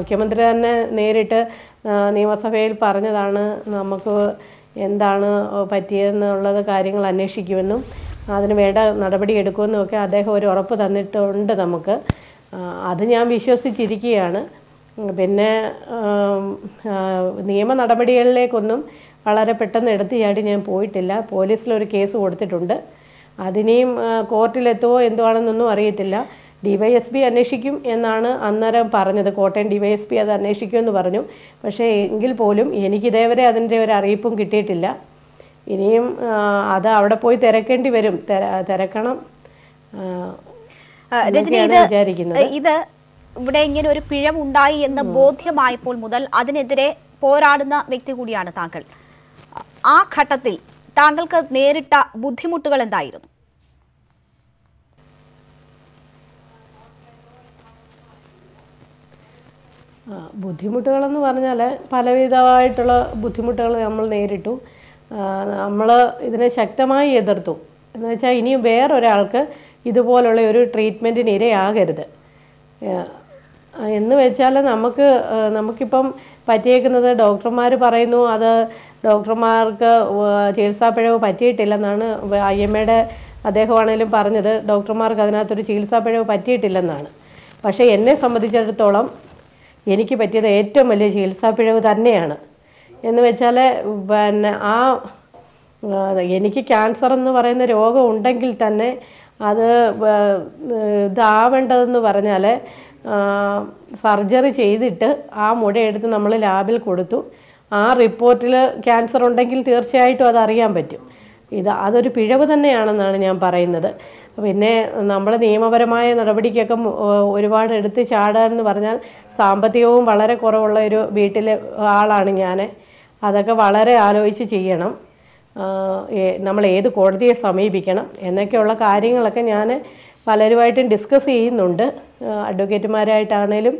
മുഖ്യമന്ത്രി തന്നെ നേരിട്ട് നിയമസഭയിൽ പറഞ്ഞതാണ് നമുക്ക് എന്താണ് പറ്റിയതെന്നുള്ളത് കാര്യങ്ങൾ അന്വേഷിക്കുമെന്നും അതിന് വേണ്ട നടപടി എടുക്കുമെന്നൊക്കെ അദ്ദേഹം ഒരു ഉറപ്പ് തന്നിട്ടുണ്ട് നമുക്ക്. അത് ഞാൻ വിശ്വസിച്ചിരിക്കുകയാണ്. പിന്നെ നിയമ നടപടികളിലേക്കൊന്നും വളരെ പെട്ടെന്ന് എടുത്തു ചാടി ഞാൻ പോയിട്ടില്ല. പോലീസിലൊരു കേസ് കൊടുത്തിട്ടുണ്ട്. അതിനെയും കോർട്ടിലെത്തുമോ എന്തുവാണെന്നൊന്നും അറിയത്തില്ല. DYSP അന്വേഷിക്കും എന്നാണ് അന്നേരം പറഞ്ഞത്. കോട്ടയം DYSP അത് അന്വേഷിക്കുമെന്ന് പറഞ്ഞു. പക്ഷേ എങ്കിൽ പോലും എനിക്കിതേവരെ അതിൻ്റെ ഒരു അറിയിപ്പും കിട്ടിയിട്ടില്ല. ഇനിയും അത് അവിടെ പോയി തിരക്കേണ്ടി വരും, തിരക്കണം വിചാരിക്കുന്നത്. ഇത് ഇവിടെ ഇങ്ങനെ ഒരു പിഴവുണ്ടായി എന്ന് ബോധ്യമായപ്പോൾ മുതൽ അതിനെതിരെ പോരാടുന്ന വ്യക്തി കൂടിയാണ് താങ്കൾ. ആ ഘട്ടത്തിൽ താങ്കൾക്ക് നേരിട്ട ബുദ്ധിമുട്ടുകൾ എന്തായിരുന്നു? ബുദ്ധിമുട്ടുകളെന്ന് പറഞ്ഞാൽ പലവിധമായിട്ടുള്ള ബുദ്ധിമുട്ടുകൾ നമ്മൾ നേരിട്ടു. നമ്മൾ ഇതിനെ ശക്തമായി എതിർത്തു. എന്ന് വെച്ചാൽ ഇനിയും വേറൊരാൾക്ക് ഇതുപോലുള്ള ഒരു ട്രീറ്റ്മെൻറ്റിന് ഇരയാകരുത് എന്ന് വെച്ചാൽ നമുക്കിപ്പം പറ്റിയേക്കുന്നത് ഡോക്ടർമാർ പറയുന്നു അത് ഡോക്ടർമാർക്ക് ചികിത്സാപ്പിഴവ് പറ്റിയിട്ടില്ലെന്നാണ് IMAയുടെ അദ്ദേഹമാണെങ്കിലും പറഞ്ഞത് ഡോക്ടർമാർക്ക് അതിനകത്തൊരു ചികിത്സാപ്പിഴവ് പറ്റിയിട്ടില്ലെന്നാണ് പക്ഷേ എന്നെ സംബന്ധിച്ചിടത്തോളം എനിക്ക് പറ്റിയത് ഏറ്റവും വലിയ ചികിത്സാപ്പിഴവ് തന്നെയാണ് എന്ന് വെച്ചാൽ പിന്നെ ആ എനിക്ക് ക്യാൻസർ എന്ന് പറയുന്ന രോഗം ഉണ്ടെങ്കിൽ തന്നെ അത് ഇതാവേണ്ടതെന്ന് പറഞ്ഞാൽ സർജറി ചെയ്തിട്ട് ആ മുഴ എടുത്ത് നമ്മൾ ലാബിൽ കൊടുത്തു ആ റിപ്പോർട്ടിൽ ക്യാൻസർ ഉണ്ടെങ്കിൽ തീർച്ചയായിട്ടും അതറിയാൻ പറ്റും ഇത് അതൊരു പിഴവ് തന്നെയാണെന്നാണ് ഞാൻ പറയുന്നത് പിന്നെ നമ്മൾ നിയമപരമായ നടപടിക്കൊക്കെ ഒരുപാട് എടുത്ത് ചാടുക എന്ന് പറഞ്ഞാൽ സാമ്പത്തികവും വളരെ കുറവുള്ള ഒരു വീട്ടിലെ ആളാണ് ഞാൻ അതൊക്കെ വളരെ ആലോചിച്ച് ചെയ്യണം നമ്മൾ ഏത് കോടതിയെ സമീപിക്കണം എന്നൊക്കെയുള്ള കാര്യങ്ങളൊക്കെ ഞാൻ പലരുമായിട്ടും ഡിസ്കസ് ചെയ്യുന്നുണ്ട് അഡ്വക്കേറ്റുമാരായിട്ടാണേലും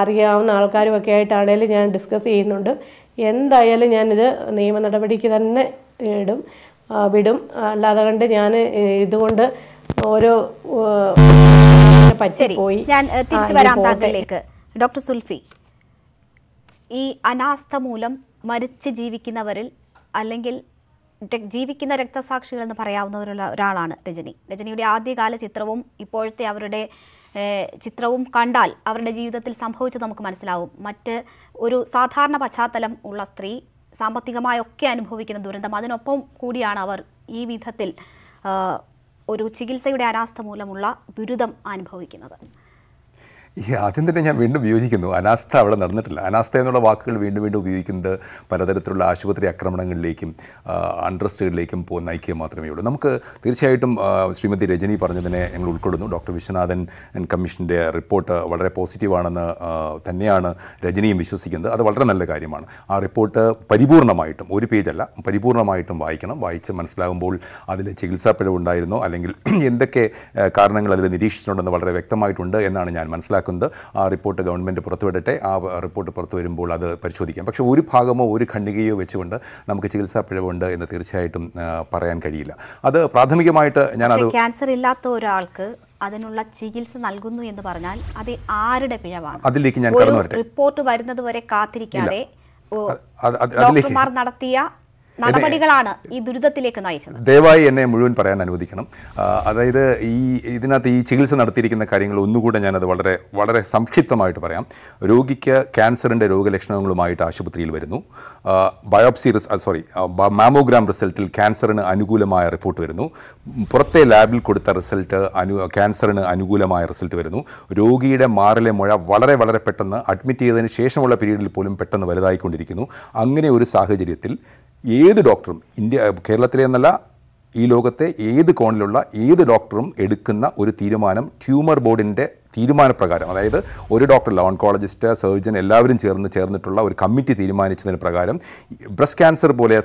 അറിയാവുന്ന ആൾക്കാരുമൊക്കെ ആയിട്ടാണേലും ഞാൻ ഡിസ്കസ് ചെയ്യുന്നുണ്ട് എന്തായാലും ഞാനിത് നിയമ നടപടിക്ക് തന്നെ വിടും അല്ലാതെ കണ്ട് ഞാൻ ഇതുകൊണ്ട് ഓരോ പറ്റിപ്പോയി ഞാൻ തിരിച്ചു വരാം താങ്കളിലേക്ക് ഡോക്ടർ സുൽഫി ഈ അനാസ്ഥ മൂലം മരിച്ച് ജീവിക്കുന്നവരിൽ അല്ലെങ്കിൽ ജീവിക്കുന്ന രക്തസാക്ഷികൾ എന്ന് പറയാവുന്നവരുള്ള ഒരാളാണ് രജനി രജനിയുടെ ആദ്യകാല ചിത്രവും ഇപ്പോഴത്തെ അവരുടെ ചിത്രവും കണ്ടാൽ അവരുടെ ജീവിതത്തിൽ സംഭവിച്ചത് നമുക്ക് മനസ്സിലാവും മറ്റ് ഒരു സാധാരണ പശ്ചാത്തലം ഉള്ള സ്ത്രീ സാമ്പത്തികമായൊക്കെ അനുഭവിക്കുന്ന ദുരന്തം അതിനൊപ്പം കൂടിയാണ് അവർ ഈ വിധത്തിൽ ഒരു ചികിത്സയുടെ അനാസ്ഥ മൂലമുള്ള ദുരിതം അനുഭവിക്കുന്നത് ആദ്യം തന്നെ ഞാൻ വീണ്ടും വിയോജിക്കുന്നു അനാസ്ഥ അവിടെ നടന്നിട്ടില്ല അനാസ്ഥ എന്നുള്ള വാക്കുകൾ വീണ്ടും വീണ്ടും ഉപയോഗിക്കുന്നത് പലതരത്തിലുള്ള ആശുപത്രി ആക്രമണങ്ങളിലേക്കും അൺട്രസ്റ്റുകളിലേക്കും നയിക്കുക മാത്രമേ ഉള്ളൂ നമുക്ക് തീർച്ചയായിട്ടും ശ്രീമതി രജനി പറഞ്ഞതിനെ ഞങ്ങൾ ഉൾക്കൊള്ളുന്നു ഡോക്ടർ വിശ്വനാഥൻ കമ്മീഷൻ്റെ റിപ്പോർട്ട് വളരെ പോസിറ്റീവാണെന്ന് തന്നെയാണ് രജനിയും വിശ്വസിക്കുന്നത് അത് വളരെ നല്ല കാര്യമാണ് ആ റിപ്പോർട്ട് പരിപൂർണമായിട്ടും ഒരു പേജല്ല പരിപൂർണമായിട്ടും വായിക്കണം വായിച്ച് മനസ്സിലാകുമ്പോൾ അതിൽ ചികിത്സാ പിഴവുണ്ടായിരുന്നോ അല്ലെങ്കിൽ എന്തൊക്കെ കാരണങ്ങൾ അതിൽ നിരീക്ഷിച്ചിട്ടുണ്ടെന്ന് വളരെ വ്യക്തമായിട്ടുണ്ട് എന്നാണ് ഞാൻ മനസ്സിലാക്കുന്നത് ആ റിപ്പോർട്ട് ഗവൺമെൻറ് പുറത്തുവിടട്ടെ ആ റിപ്പോർട്ട് പുറത്തു വരുമ്പോൾ അത് പരിശോധിക്കാം പക്ഷേ ഒരു ഭാഗമോ ഒരു ഖണ്ഡികയോ വെച്ചുകൊണ്ട് നമുക്ക് ചികിത്സാ പിഴവുണ്ട് എന്ന് തീർച്ചയായിട്ടും പറയാൻ കഴിയില്ല അത് പ്രാഥമികമായിട്ട് ഞാനത് ക്യാൻസർ ഇല്ലാത്ത ഒരാൾക്ക് അതിനുള്ള ചികിത്സ നൽകുന്നു എന്ന് പറഞ്ഞാൽ അത് ആരുടെ പിഴവാണ് അതിലേക്ക് ഞാൻ കടന്നു വരട്ടെ റിപ്പോർട്ട് വരുന്നത് വരെ കാത്തിരിക്കാതെ ഡോക്ടർമാർ നടത്തിയ നടപടികളാണ് ഈ ദുരിതത്തിലേക്ക് നയിച്ചത് ദയവായി എന്നെ മുഴുവൻ പറയാൻ അനുവദിക്കണം അതായത് ഈ ഇതിനകത്ത് ഈ ചികിത്സ നടത്തിയിരിക്കുന്ന കാര്യങ്ങൾ ഒന്നുകൂടെ ഞാനത് വളരെ വളരെ സംക്ഷിപ്തമായിട്ട് പറയാം രോഗിക്ക് ക്യാൻസറിൻ്റെ രോഗലക്ഷണങ്ങളുമായിട്ട് ആശുപത്രിയിൽ വരുന്നു ബയോപ്സി മാമോഗ്രാം റിസൾട്ടിൽ ക്യാൻസറിന് അനുകൂലമായ റിപ്പോർട്ട് വരുന്നു പുറത്തെ ലാബിൽ കൊടുത്ത റിസൾട്ട് ക്യാൻസറിന് അനുകൂലമായ റിസൾട്ട് വരുന്നു രോഗിയുടെ മാറിലെ മുഴ വളരെ വളരെ പെട്ടെന്ന് അഡ്മിറ്റ് ചെയ്തതിന് ശേഷമുള്ള പീരീഡിൽ പോലും പെട്ടെന്ന് വലുതായിക്കൊണ്ടിരിക്കുന്നു അങ്ങനെ ഒരു സാഹചര്യത്തിൽ ഏത് ഡോക്ടറും ഇന്ത്യ കേരളത്തിലെ എന്നല്ല ഈ ലോകത്തെ ഏത് കോണിലുള്ള ഏത് ഡോക്ടറും എടുക്കുന്ന ഒരു തീരുമാനം ട്യൂമർ ബോർഡിൻ്റെ തീരുമാനപ്രകാരം അതായത് ഒരു ഡോക്ടറല്ല ഓൺകോളജിസ്റ്റ് സർജൻ എല്ലാവരും ചേർന്നിട്ടുള്ള ഒരു കമ്മിറ്റി തീരുമാനിച്ചതിന് പ്രകാരം ബ്രസ്റ്റ് ക്യാൻസർ പോലെ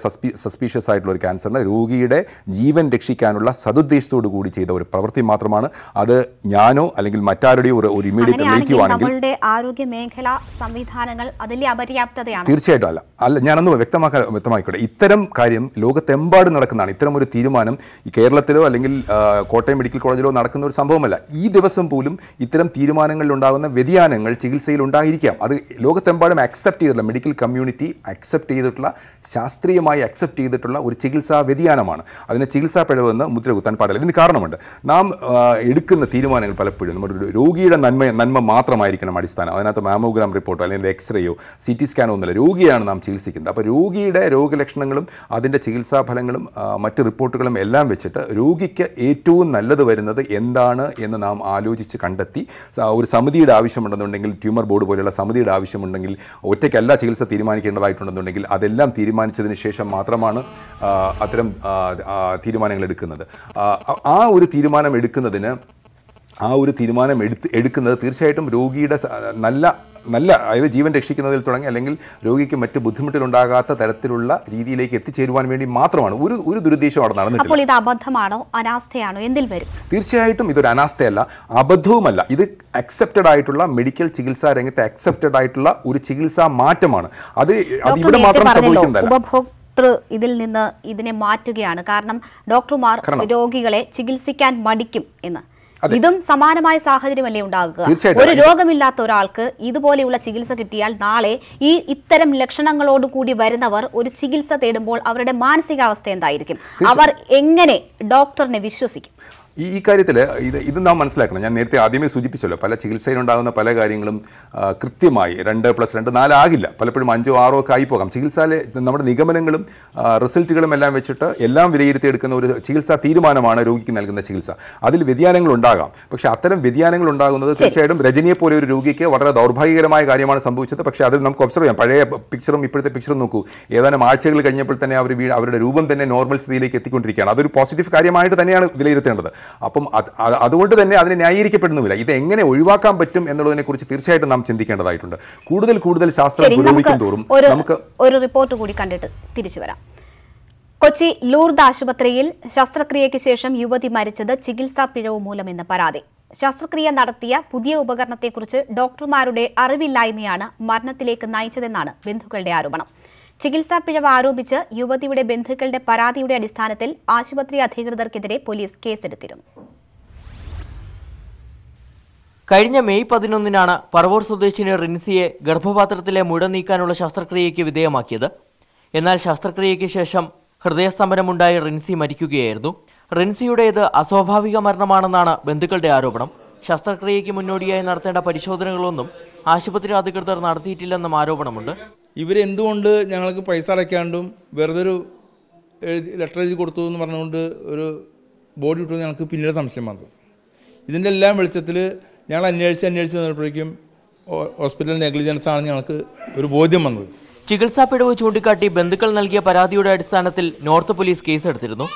സസ്പീഷ്യസ് ആയിട്ടുള്ള ഒരു ക്യാൻസറിന് രോഗിയുടെ ജീവൻ രക്ഷിക്കാനുള്ള സദുദ്ദേശത്തോടു കൂടി ചെയ്ത ഒരു പ്രവൃത്തി മാത്രമാണ് അത് ഞാനോ അല്ലെങ്കിൽ മറ്റാരുടെയോ ഒരു ഇമ്മീഡിയറ്റ് റിലേറ്റീവ് ആണെങ്കിൽ നമ്മുടെ ആരോഗ്യ മേഖല സംവിധാനങ്ങൾ അതിലെ അപര്യാപ്തതയാണ് തീർച്ചയായിട്ടും അല്ല ഞാനൊന്ന് വ്യക്തമായിക്കോട്ടെ ഇത്തരം കാര്യം ലോകത്തെമ്പാടും നടക്കുന്നതാണ് ഇത്തരം ഒരു തീരുമാനം കേരളത്തിലോ അല്ലെങ്കിൽ കോട്ടയം മെഡിക്കൽ കോളേജിലോ നടക്കുന്ന ഒരു സംഭവമല്ല ഈ ദിവസം പോലും ഇത്തരം തീരുമാനങ്ങളിലുണ്ടാകുന്ന വ്യതിയാനങ്ങൾ ചികിത്സയിൽ ഉണ്ടായിരിക്കാം അത് ലോകത്തെമ്പാടും അക്സെപ്റ്റ് ചെയ്തിട്ടുള്ള മെഡിക്കൽ കമ്മ്യൂണിറ്റി അക്സെപ്റ്റ് ചെയ്തിട്ടുള്ള ശാസ്ത്രീയമായി അക്സെപ്റ്റ് ചെയ്തിട്ടുള്ള ഒരു ചികിത്സാ വ്യതിയാനമാണ് അതിന് ചികിത്സാ പിഴവെന്ന് മുദ്ര കുത്താൻ പാടില്ല ഇതിന് കാരണമുണ്ട് നാം എടുക്കുന്ന തീരുമാനങ്ങൾ പലപ്പോഴും നമ്മുടെ രോഗിയുടെ നന്മ മാത്രമായിരിക്കണം അടിസ്ഥാനം അതിനകത്ത് മാമോഗ്രാം റിപ്പോർട്ടോ അല്ലെങ്കിൽ എക്സ്റേയോ CT സ്കാനോ ഒന്നുമില്ല രോഗിയാണ് നാം ചികിത്സിക്കുന്നത് അപ്പോൾ രോഗിയുടെ രോഗലക്ഷണങ്ങളും അതിൻ്റെ ചികിത്സാ ഫലങ്ങളും മറ്റ് റിപ്പോർട്ടുകളും എല്ലാം വെച്ചിട്ട് രോഗിക്ക് ഏറ്റവും നല്ലത് വരുന്നത് എന്താണ് എന്ന് നാം ആലോചിച്ച് കണ്ടെത്തി ഒരു സമിതിയുടെ ആവശ്യമുണ്ടെന്നുണ്ടെങ്കിൽ ട്യൂമർ ബോർഡ് പോലെയുള്ള സമിതിയുടെ ആവശ്യമുണ്ടെങ്കിൽ ഒറ്റയ്ക്കല്ല ചികിത്സ തീരുമാനിക്കേണ്ടതായിട്ടുണ്ടെന്നുണ്ടെങ്കിൽ അതെല്ലാം തീരുമാനിച്ചതിന് ശേഷം മാത്രമാണ് അത്തരം തീരുമാനങ്ങൾ എടുക്കുന്നത് ആ ഒരു തീരുമാനം എടുക്കുന്നതിന് ആ ഒരു തീരുമാനം എടുക്കുന്നത് തീർച്ചയായിട്ടും രോഗിയുടെ നല്ല അതായത് ജീവൻ രക്ഷിക്കുന്നതിൽ തുടങ്ങി അല്ലെങ്കിൽ രോഗിക്ക് മറ്റ് ബുദ്ധിമുട്ടിലുണ്ടാകാത്ത തരത്തിലുള്ള രീതിയിലേക്ക് എത്തിച്ചേരുവാൻ വേണ്ടി മാത്രമാണ് ഒരു ദുരുദ്ദേശം അവിടെ നടന്നിട്ടില്ല ഇത് അബദ്ധമാണോ അനാസ്ഥയാണോ എന്തിൽ വരും തീർച്ചയായിട്ടും ഇതൊരു അനാസ്ഥയല്ല അബദ്ധവുമല്ല ഇത് അക്സെപ്റ്റഡ് ആയിട്ടുള്ള മെഡിക്കൽ ചികിത്സാ രംഗത്തെ അക്സെപ്റ്റഡ് ആയിട്ടുള്ള ഒരു ചികിത്സാ മാറ്റമാണ് അത് ഇവിടെ മാത്രം സംഭവിക്കുന്നതല്ല ഇതിൽ നിന്ന് ഇതിനെ മാറ്റുകയാണ് കാരണം ഡോക്ടർമാർ രോഗികളെ ചികിത്സിക്കാൻ മടിക്കും എന്ന് ഇതും സമാനമായ സാഹചര്യമല്ലേ ഉണ്ടാകുക. ഒരു രോഗമില്ലാത്ത ഒരാൾക്ക് ഇതുപോലെയുള്ള ചികിത്സ കിട്ടിയാൽ നാളെ ഈ ഇത്തരം ലക്ഷണങ്ങളോട് കൂടി വരുന്നവർ ഒരു ചികിത്സ തേടുമ്പോൾ അവരുടെ മാനസികാവസ്ഥ എന്തായിരിക്കും? അവർ എങ്ങനെ ഡോക്ടറിനെ വിശ്വസിക്കും? ഈ കാര്യത്തിൽ ഇത് നാം മനസ്സിലാക്കണം. ഞാൻ നേരത്തെ ആദ്യമേ സൂചിപ്പിച്ചല്ലോ, പല ചികിത്സയിലുണ്ടാകുന്ന പല കാര്യങ്ങളും കൃത്യമായി 2+2 4 ആകില്ല, പലപ്പോഴും 5 6 ഒക്കെ ആയി പോകാം. ചികിത്സയിലെ നമ്മുടെ നിഗമനങ്ങളും റിസൾട്ടുകളും എല്ലാം വെച്ചിട്ട് എല്ലാം വിലയിരുത്തിയെടുക്കുന്ന ഒരു ചികിത്സാ തീരുമാനമാണ് രോഗിക്ക് നൽകുന്ന ചികിത്സ. അതിൽ വ്യതിയാനങ്ങളുണ്ടാകാം. പക്ഷേ അത്തരം വ്യതിയാനങ്ങൾ ഉണ്ടാകുന്നത് തീർച്ചയായിട്ടും രജനിയെ പോലെ ഒരു രോഗിക്ക് വളരെ ദൗർഭാഗ്യകരമായ കാര്യമാണ് സംഭവിച്ചത്. പക്ഷേ അതിൽ നമുക്ക് ഒബ്സർവ് ചെയ്യാം, പഴയ പിക്ചറും ഇപ്പോഴത്തെ പിക്ചറും നോക്കൂ. ഏതാനും ആഴ്ചകൾ കഴിഞ്ഞപ്പോൾ തന്നെ അവരുടെ രൂപം തന്നെ നോർമൽ സ്ഥിതിയിലേക്ക് എത്തിക്കൊണ്ടിരിക്കുകയാണ്. അതൊരു പോസിറ്റീവ് കാര്യമായിട്ട് തന്നെയാണ് വിലയിരുത്തേണ്ടത്. അപ്പം അതുകൊണ്ട് തന്നെ അതിനെ ന്യായീകരിക്കപ്പെടുന്നുമില്ല. ഇതെങ്ങനെ ഒഴിവാക്കാൻ പറ്റും എന്നുള്ളതിനെക്കുറിച്ച് തീർച്ചയായിട്ടും നാം ചിന്തിക്കേണ്ടതായിട്ടുണ്ട്. കൂടുതൽ ശാസ്ത്രം പുരോഗമിക്കും തോറും നമുക്ക് ഒരു റിപ്പോർട്ട് കൂടി കണ്ടിട്ട് തിരിച്ചു വരാം. കൊച്ചി ലൂർദ് ആശുപത്രിയിൽ ശസ്ത്രക്രിയയ്ക്ക് ശേഷം യുവതി മരിച്ചത് ചികിത്സാ പിഴവ് മൂലമെന്ന പരാതി. ശസ്ത്രക്രിയ നടത്തിയ പുതിയ ഉപകരണത്തെക്കുറിച്ച് ഡോക്ടർമാരുടെ അറിവില്ലായ്മയാണ് മരണത്തിലേക്ക് നയിച്ചതെന്നാണ് ബന്ധുക്കളുടെ ആരോപണം. ചികിത്സാ പിഴവ് ആരോപിച്ച് യുവതിയുടെ ബന്ധുക്കളുടെ പരാതിയുടെ അടിസ്ഥാനത്തിൽ ആശുപത്രി അധികൃതർക്കെതിരെ പോലീസ് കേസെടുത്തിരുന്നു. കഴിഞ്ഞ മെയ് 11-നാണ് പറവൂർ സ്വദേശിനി റിൻസിയെ ഗർഭപാത്രത്തിലെ മുഴ നീക്കാനുള്ള ശസ്ത്രക്രിയയ്ക്ക് വിധേയമാക്കിയത്. എന്നാൽ ശസ്ത്രക്രിയയ്ക്ക് ശേഷം ഹൃദയസ്തംഭനമുണ്ടായി റിൻസി മരിക്കുകയായിരുന്നു. റിൻസിയുടേത് അസ്വാഭാവിക മരണമാണെന്നാണ് ബന്ധുക്കളുടെ ആരോപണം. ശസ്ത്രക്രിയയ്ക്ക് മുന്നോടിയായി നടത്തേണ്ട പരിശോധനകളൊന്നും ആശുപത്രി അധികൃതർ നടത്തിയിട്ടില്ലെന്നും ആരോപണമുണ്ട്. ഇവരെന്തുകൊണ്ട് ഞങ്ങൾക്ക് പൈസ അടയ്ക്കാണ്ടും വെറുതെ ഒരു ലെറ്റർ എഴുതി കൊടുത്തു എന്ന് പറഞ്ഞുകൊണ്ട് ഒരു ബോഡി ഇട്ടു ഞങ്ങൾക്ക് പിന്നീട് സംശയം വന്നത്. ഇതിൻ്റെ എല്ലാം വെളിച്ചത്തിൽ ഞങ്ങൾ അന്വേഷിച്ച് വന്നപ്പോഴേക്കും ഹോസ്പിറ്റൽ നെഗ്ലിജൻസ് ആണെന്ന് ഞങ്ങൾക്ക് ഒരു ബോധ്യം വന്നത്. ചികിത്സാ പിഴവ് ചൂണ്ടിക്കാട്ടി ബന്ധുക്കൾ നൽകിയ പരാതിയുടെ അടിസ്ഥാനത്തിൽ നോർത്ത് പോലീസ് കേസെടുത്തിരുന്നു.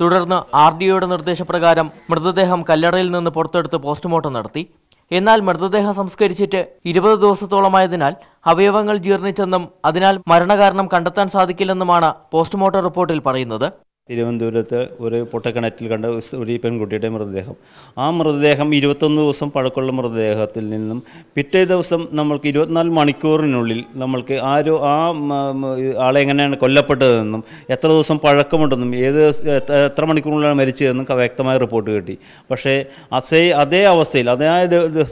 തുടർന്ന് RDOയുടെ നിർദ്ദേശപ്രകാരം മൃതദേഹം കല്ലറയിൽ നിന്ന് പുറത്തെടുത്ത് പോസ്റ്റ്മോർട്ടം നടത്തി. എന്നാൽ മൃതദേഹം സംസ്കരിച്ചിട്ട് 20 ദിവസത്തോളമായതിനാൽ അവയവങ്ങൾ ജീർണിച്ചെന്നും അതിനാൽ മരണകാരണം കണ്ടെത്താൻ സാധിക്കില്ലെന്നുമാണ് പോസ്റ്റ്മോർട്ടം റിപ്പോർട്ടിൽ പറയുന്നത്. തിരുവനന്തപുരത്ത് ഒരു പൊട്ടക്കിണറ്റിൽ കണ്ട ഒരു പെൺകുട്ടിയുടെ മൃതദേഹം, ആ മൃതദേഹം 21 ദിവസം പഴക്കമുള്ള മൃതദേഹത്തിൽ നിന്നും പിറ്റേ ദിവസം നമ്മൾക്ക് 24 മണിക്കൂറിനുള്ളിൽ നമ്മൾക്ക് ആ ആളെ എങ്ങനെയാണ് കൊല്ലപ്പെട്ടതെന്നും എത്ര ദിവസം പഴക്കമുണ്ടെന്നും എത്ര മണിക്കൂറിനുള്ളിലാണ് മരിച്ചതെന്നും വ്യക്തമായ റിപ്പോർട്ട് കിട്ടി. പക്ഷേ അതേ അവസ്ഥയിൽ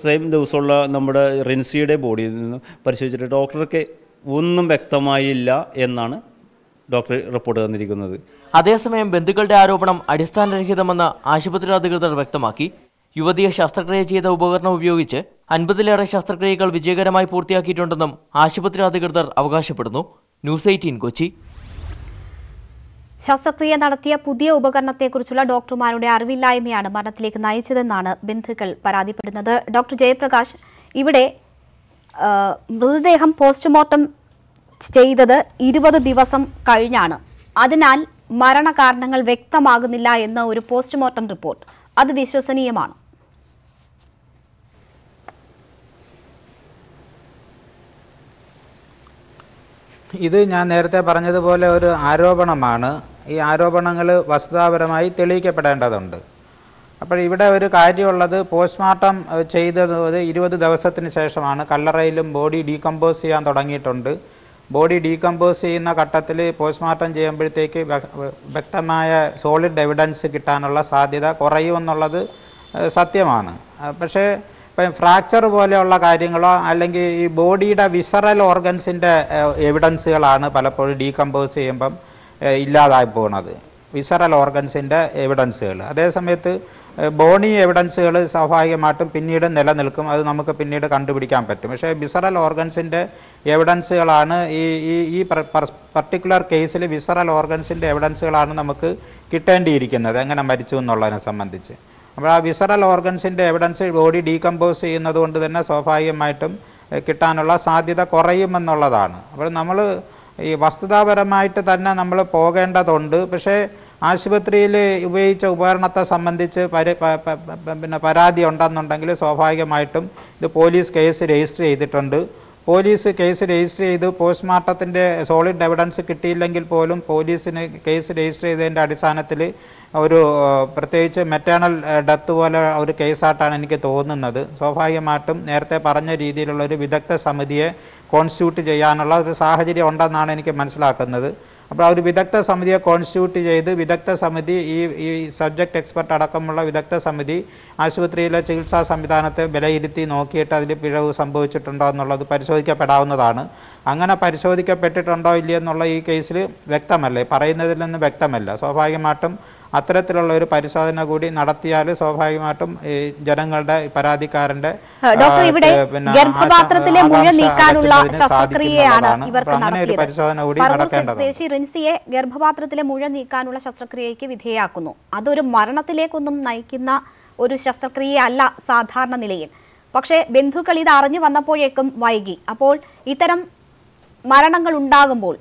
സെയിം ദിവസമുള്ള നമ്മുടെ റിൻസിയുടെ ബോഡിയിൽ നിന്നും പരിശോധിച്ചിട്ട് ഡോക്ടർക്ക് ഒന്നും വ്യക്തമായില്ല എന്നാണ് ഡോക്ടർ റിപ്പോർട്ട് തന്നിരിക്കുന്നത്. അതേസമയം ബന്ധുക്കളുടെ ആരോപണം അടിസ്ഥാനരഹിതമെന്ന് ആശുപത്രി അധികൃതർ വ്യക്തമാക്കി. യുവതിയെ ശസ്ത്രക്രിയ ചെയ്ത ഉപകരണം ഉപയോഗിച്ച് 50ലേറെ ശസ്ത്രക്രിയകൾ വിജയകരമായി പൂർത്തിയാക്കിയിട്ടുണ്ടെന്നും ആശുപത്രി അധികൃതർ അവകാശപ്പെടുന്നു. News 18 കൊച്ചി. ശസ്ത്രക്രിയ നടത്തിയ പുതിയ ഉപകരണത്തെക്കുറിച്ചുള്ള ഡോക്ടർമാരുടെ അറിവില്ലായ്മയാണ് മരണത്തിലേക്ക് നയിച്ചതെന്നാണ് ബന്ധുക്കൾ പരാതിപ്പെടുന്നത്. ഡോക്ടർ ജയപ്രകാശ്, ഇവിടെ മൃതദേഹം പോസ്റ്റ്മോർട്ടം ചെയ്തത് 20 ദിവസം കഴിഞ്ഞാണ്. അതിനാൽ മരണകാരണങ്ങൾ വ്യക്തമാകുന്നില്ല എന്ന ഒരു പോസ്റ്റ്മോർട്ടം റിപ്പോർട്ട് അത് വിശ്വസനീയമാണ്? ഇത് ഞാൻ നേരത്തെ പറഞ്ഞതുപോലെ ഒരു ആരോപണമാണ്. ഈ ആരോപണങ്ങൾ വസ്തുതാപരമായി തെളിയിക്കപ്പെടേണ്ടതുണ്ട്. അപ്പോൾ ഇവിടെ ഒരു കാര്യമുള്ളത്, പോസ്റ്റ്മോർട്ടം ചെയ്തത് 20 ദിവസത്തിന് ശേഷമാണ്. കല്ലറയിലും ബോഡി ഡീകമ്പോസ് ചെയ്യാൻ തുടങ്ങിയിട്ടുണ്ട്. ബോഡി ഡീകമ്പോസ് ചെയ്യുന്ന ഘട്ടത്തിൽ പോസ്റ്റ്മോർട്ടം ചെയ്യുമ്പോഴത്തേക്ക് വ്യക്തമായ സോളിഡ് എവിഡൻസ് കിട്ടാനുള്ള സാധ്യത കുറയുമെന്നുള്ളത് സത്യമാണ്. പക്ഷേ ഇപ്പം ഫ്രാക്ചർ പോലെയുള്ള കാര്യങ്ങളോ അല്ലെങ്കിൽ ഈ ബോഡിയുടെ വിസറൽ ഓർഗൻസിൻ്റെ എവിഡൻസുകളാണ് പലപ്പോഴും ഡീകമ്പോസ് ചെയ്യുമ്പം ഇല്ലാതായി പോകുന്നത്. വിസറൽ ഓർഗൻസിൻ്റെ എവിഡൻസുകൾ അതേസമയത്ത് ബോണി എവിഡൻസുകൾ സ്വാഭാവികമായിട്ടും പിന്നീട് നിലനിൽക്കും. അത് നമുക്ക് പിന്നീട് കണ്ടുപിടിക്കാൻ പറ്റും. പക്ഷേ വിസറൽ ഓർഗൻസിൻ്റെ എവിഡൻസുകളാണ് ഈ പർട്ടിക്കുലർ കേസിൽ വിസറൽ ഓർഗൻസിൻ്റെ എവിഡൻസുകളാണ് നമുക്ക് കിട്ടേണ്ടിയിരിക്കുന്നത് എങ്ങനെ മരിച്ചു എന്നുള്ളതിനെ സംബന്ധിച്ച്. അപ്പോൾ ആ വിസറൽ ഓർഗൻസിൻ്റെ എവിഡൻസ് ബോഡി ഡീകമ്പോസ് ചെയ്യുന്നത് കൊണ്ട് തന്നെ സ്വാഭാവികമായിട്ടും കിട്ടാനുള്ള സാധ്യത കുറയുമെന്നുള്ളതാണ്. അപ്പോൾ നമ്മൾ ഈ വസ്തുതാപരമായിട്ട് തന്നെ നമ്മൾ പോകേണ്ടതുണ്ട്. പക്ഷേ ആശുപത്രിയിൽ ഉപയോഗിച്ച ഉപകരണത്തെ സംബന്ധിച്ച് പരാതി ഉണ്ടെന്നുണ്ടെങ്കിൽ സ്വാഭാവികമായിട്ടും ഇത് പോലീസ് കേസ് രജിസ്റ്റർ ചെയ്തിട്ടുണ്ട്. പോലീസ് കേസ് രജിസ്റ്റർ ചെയ്ത് പോസ്റ്റ്മോർട്ടത്തിൻ്റെ സോളിഡ് എവിഡൻസ് കിട്ടിയില്ലെങ്കിൽ പോലും പോലീസിന് കേസ് രജിസ്റ്റർ ചെയ്തതിൻ്റെ അടിസ്ഥാനത്തിൽ ഒരു പ്രത്യേകിച്ച് മെറ്റേണൽ ഡെത്ത് പോലെ ഒരു കേസായിട്ടാണ് എനിക്ക് തോന്നുന്നത്. സ്വാഭാവികമായിട്ടും നേരത്തെ പറഞ്ഞ രീതിയിലുള്ള ഒരു വിദഗ്ധ സമിതിയെ കോൺസ്റ്റിറ്റ്യൂട്ട് ചെയ്യാനുള്ള ഒരു സാഹചര്യം ഉണ്ടെന്നാണ് എനിക്ക് മനസ്സിലാക്കുന്നത്. അപ്പോൾ അവർ വിദഗ്ധ സമിതിയെ കോൺസ്റ്റിറ്റ്യൂട്ട് ചെയ്ത് വിദഗ്ധ സമിതി ഈ സബ്ജക്ട് എക്സ്പെർട്ട് അടക്കമുള്ള വിദഗ്ധ സമിതി ആശുപത്രിയിലെ ചികിത്സാ സംവിധാനത്തെ വിലയിരുത്തി നോക്കിയിട്ട് അതിൽ പിഴവ് സംഭവിച്ചിട്ടുണ്ടോ എന്നുള്ളത് പരിശോധിക്കപ്പെടാവുന്നതാണ്. അങ്ങനെ പരിശോധിക്കപ്പെട്ടിട്ടുണ്ടോ ഇല്ലയോ എന്നുള്ള ഈ കേസിൽ വ്യക്തമല്ലേ, പറയുന്നതിൽ നിന്ന് വ്യക്തമല്ല. സ്വാഭാവികമായിട്ടും അത്തരത്തിലുള്ള ഒരു പരിശോധന കൂടി നടത്തിയാൽ സ്വാഭാവികമായിട്ടും ജനങ്ങളുടെ പരാതിക്കാരന്റെ ഗർഭപാത്രത്തിലെ മുഴ നീക്കാനുള്ള ശസ്ത്രക്രിയയാണ് ഇവർക്ക് നടത്തിയത്. ഗർഭപാത്രത്തിലെ മുഴ നീക്കാനുള്ള ശസ്ത്രക്രിയയ്ക്ക് വിധേയയാക്കുന്നു. അതൊരു മരണത്തിലേക്കൊന്നും നയിക്കുന്ന ഒരു ശസ്ത്രക്രിയ അല്ല സാധാരണ നിലയിൽ. പക്ഷേ ബന്ധുക്കൾ ഇത് അറിഞ്ഞു വന്നപ്പോഴേക്കും വൈകി. അപ്പോൾ ഇത്തരം മരണങ്ങൾ ഉണ്ടാകുമ്പോൾ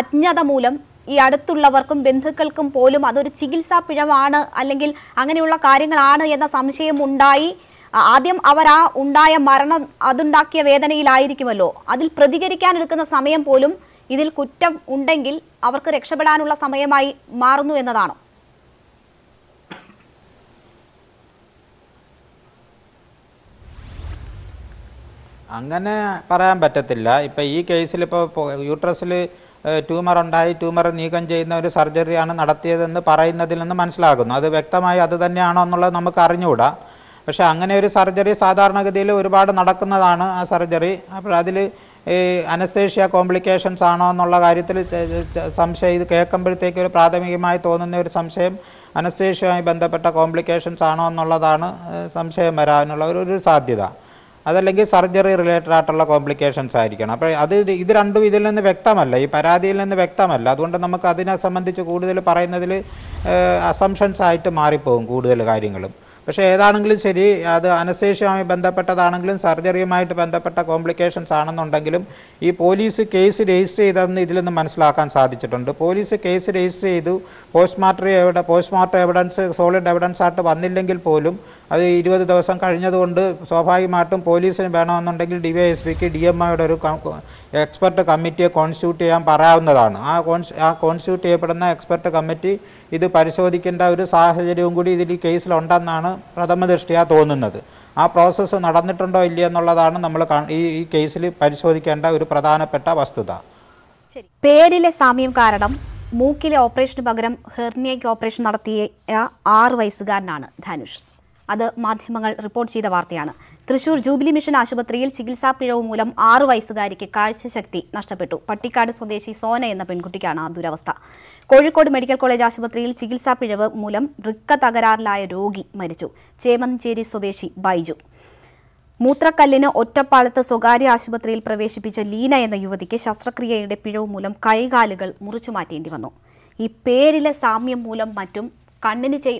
അജ്ഞത മൂലം ഈ അടുത്തുള്ളവർക്കും ബന്ധുക്കൾക്കും പോലും അതൊരു ചികിത്സാ പിഴവാണ് അല്ലെങ്കിൽ അങ്ങനെയുള്ള കാര്യങ്ങളാണ് എന്ന സംശയം ഉണ്ടായി ആദ്യം അവർ ആ ഉണ്ടായ മരണം അതുണ്ടാക്കിയ വേദനയിലായിരിക്കുമല്ലോ, അതിൽ പ്രതികരിക്കാൻ എടുക്കുന്ന സമയം പോലും ഇതിൽ കുറ്റം ഉണ്ടെങ്കിൽ അവർക്ക് രക്ഷപ്പെടാനുള്ള സമയമായി മാറുന്നു എന്നതാണോ? അങ്ങനെ പറയാൻ പറ്റത്തില്ല. ഇപ്പം ഈ കേസിൽ ഇപ്പോൾ യൂട്രസിൽ ട്യൂമർ ഉണ്ടായി ട്യൂമർ നീക്കം ചെയ്യുന്ന ഒരു സർജറിയാണ് നടത്തിയതെന്ന് പറയുന്നതിൽ നിന്ന് മനസ്സിലാകുന്നു. അത് വ്യക്തമായി അത് തന്നെയാണോ എന്നുള്ളത് നമുക്ക് അറിഞ്ഞുകൂടാ. പക്ഷേ അങ്ങനെ ഒരു സർജറി സാധാരണഗതിയിൽ ഒരുപാട് നടക്കുന്നതാണ് ആ സർജറി. അപ്പോൾ അതിൽ അനസ്തേഷ്യ കോംപ്ലിക്കേഷൻസ് ആണോ എന്നുള്ള കാര്യത്തിൽ സംശയം, ഇത് കേൾക്കുമ്പോഴത്തേക്ക് ഒരു പ്രാഥമികമായി തോന്നുന്ന ഒരു സംശയം അനസ്തേഷ്യയുമായി ബന്ധപ്പെട്ട കോംപ്ലിക്കേഷൻസ് ആണോ എന്നുള്ളതാണ് സംശയം വരാനുള്ള ഒരു സാധ്യത. അതല്ലെങ്കിൽ സർജറി റിലേറ്റഡ് ആയിട്ടുള്ള കോംപ്ലിക്കേഷൻസ് ആയിരിക്കണം. അപ്പോൾ അത് ഇത് രണ്ടും ഇതിൽ നിന്ന് വ്യക്തമല്ല, ഈ പരാതിയിൽ നിന്ന് വ്യക്തമല്ല. അതുകൊണ്ട് നമുക്ക് അതിനെ സംബന്ധിച്ച് കൂടുതൽ പറയുന്നതിൽ അസംഷൻസ് ആയിട്ട് മാറിപ്പോകും കൂടുതൽ കാര്യങ്ങളും. പക്ഷേ ഏതാണെങ്കിലും ശരി, അത് അനസ്തേഷ്യയുമായി ബന്ധപ്പെട്ടതാണെങ്കിലും സർജറിയുമായിട്ട് ബന്ധപ്പെട്ട കോംപ്ലിക്കേഷൻസ് ആണെന്നുണ്ടെങ്കിലും ഈ പോലീസ് കേസ് രജിസ്റ്റർ ചെയ്തതെന്ന് ഇതിൽ നിന്ന് മനസ്സിലാക്കാൻ സാധിച്ചിട്ടുണ്ട്. പോലീസ് കേസ് രജിസ്റ്റർ ചെയ്തു. പോസ്റ്റ്മോർട്ടം എവിഡൻസ് സോളിഡ് എവിഡൻസ് ആയിട്ട് വന്നില്ലെങ്കിൽ പോലും അത് 20 ദിവസം കഴിഞ്ഞതുകൊണ്ട് സ്വാഭാവികമായിട്ടും പോലീസിന് വേണമെന്നുണ്ടെങ്കിൽ DYSPക്ക് DMOയുടെ ഒരു എക്സ്പെർട്ട് കമ്മിറ്റിയെ കോൺസ്റ്റിറ്റ്യൂട്ട് ചെയ്യാൻ പറയാവുന്നതാണ്. ആ കോൺസ്റ്റിറ്റ്യൂട്ട് ചെയ്യപ്പെടുന്ന എക്സ്പെർട്ട് കമ്മിറ്റി ഇത് പരിശോധിക്കേണ്ട ഒരു സാഹചര്യവും കൂടി ഇതിൽ ഈ കേസിലുണ്ടെന്നാണ് പ്രഥമ ദൃഷ്ടിയാ തോന്നുന്നത്. ആ പ്രോസസ്സ് നടന്നിട്ടുണ്ടോ ഇല്ലയോ എന്നുള്ളതാണ് നമ്മൾ ഈ കേസിൽ പരിശോധിക്കേണ്ട ഒരു പ്രധാനപ്പെട്ട വസ്തുത. ശരി, പേരിലെ സാമ്യം കാരണം മൂക്കിലെ ഓപ്പറേഷന് പകരം ഹെർണിയയ്ക്ക് ഓപ്പറേഷൻ നടത്തിയ 6 വയസ്സുകാരനാണ് ധനുഷ്. അത് മാധ്യമങ്ങൾ റിപ്പോർട്ട് ചെയ്ത വാർത്തയാണ്. തൃശൂർ ജൂബിലി മിഷൻ ആശുപത്രിയിൽ ചികിത്സാ പിഴവ് മൂലം 6 വയസ്സുകാരിക്ക് കാഴ്ചശക്തി നഷ്ടപ്പെട്ടു. പട്ടിക്കാട് സ്വദേശി സോന എന്ന പെൺകുട്ടിക്കാണ് ആ ദുരവസ്ഥ. കോഴിക്കോട് മെഡിക്കൽ കോളേജ് ആശുപത്രിയിൽ ചികിത്സാ പിഴവ് മൂലം വൃക്ക തകരാറിലായ രോഗി മരിച്ചു. ചേമഞ്ചേരി സ്വദേശി ബൈജു. മൂത്രക്കല്ലിന് ഒറ്റപ്പാലത്ത് സ്വകാര്യ ആശുപത്രിയിൽ പ്രവേശിപ്പിച്ച ലീന എന്ന യുവതിക്ക് ശസ്ത്രക്രിയയുടെ പിഴവ് മൂലം കൈകാലുകൾ മുറിച്ചു മാറ്റേണ്ടി വന്നു. ഈ പേരിലെ സാമ്യം മൂലം മറ്റും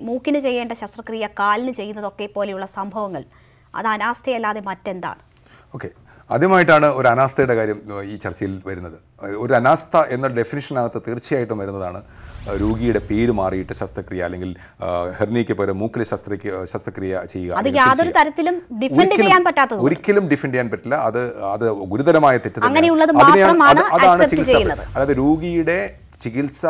മൂക്കിന് ചെയ്യേണ്ട ശസ്ത്രക്രിയ കാലിന് ചെയ്യുന്നതൊക്കെ പോലെയുള്ള സംഭവങ്ങൾ അത് അനാസ്ഥയല്ലാതെ മറ്റെന്താണ്? ഓക്കെ, ആദ്യമായിട്ടാണ് ഒരു അനാസ്ഥയുടെ കാര്യം ഈ ചർച്ചയിൽ വരുന്നത്. ഒരു അനാസ്ഥ എന്ന ഡെഫിനിഷനകത്ത് തീർച്ചയായിട്ടും വരുന്നതാണ് രോഗിയുടെ പേര് മാറിയിട്ട് ശസ്ത്രക്രിയ അല്ലെങ്കിൽ ഹെർണിക്ക് പകരം മൂക്കിലെ ശസ്ത്രക്രിയ ചെയ്യുക. ഒരിക്കലും ഡിഫെൻഡ് ചെയ്യാൻ പറ്റില്ല. അത് ഗുരുതരമായ തെറ്റ് തന്നെയാണ്. അതാണ് ചികിത്സ. അതായത് രോഗിയുടെ ചികിത്സ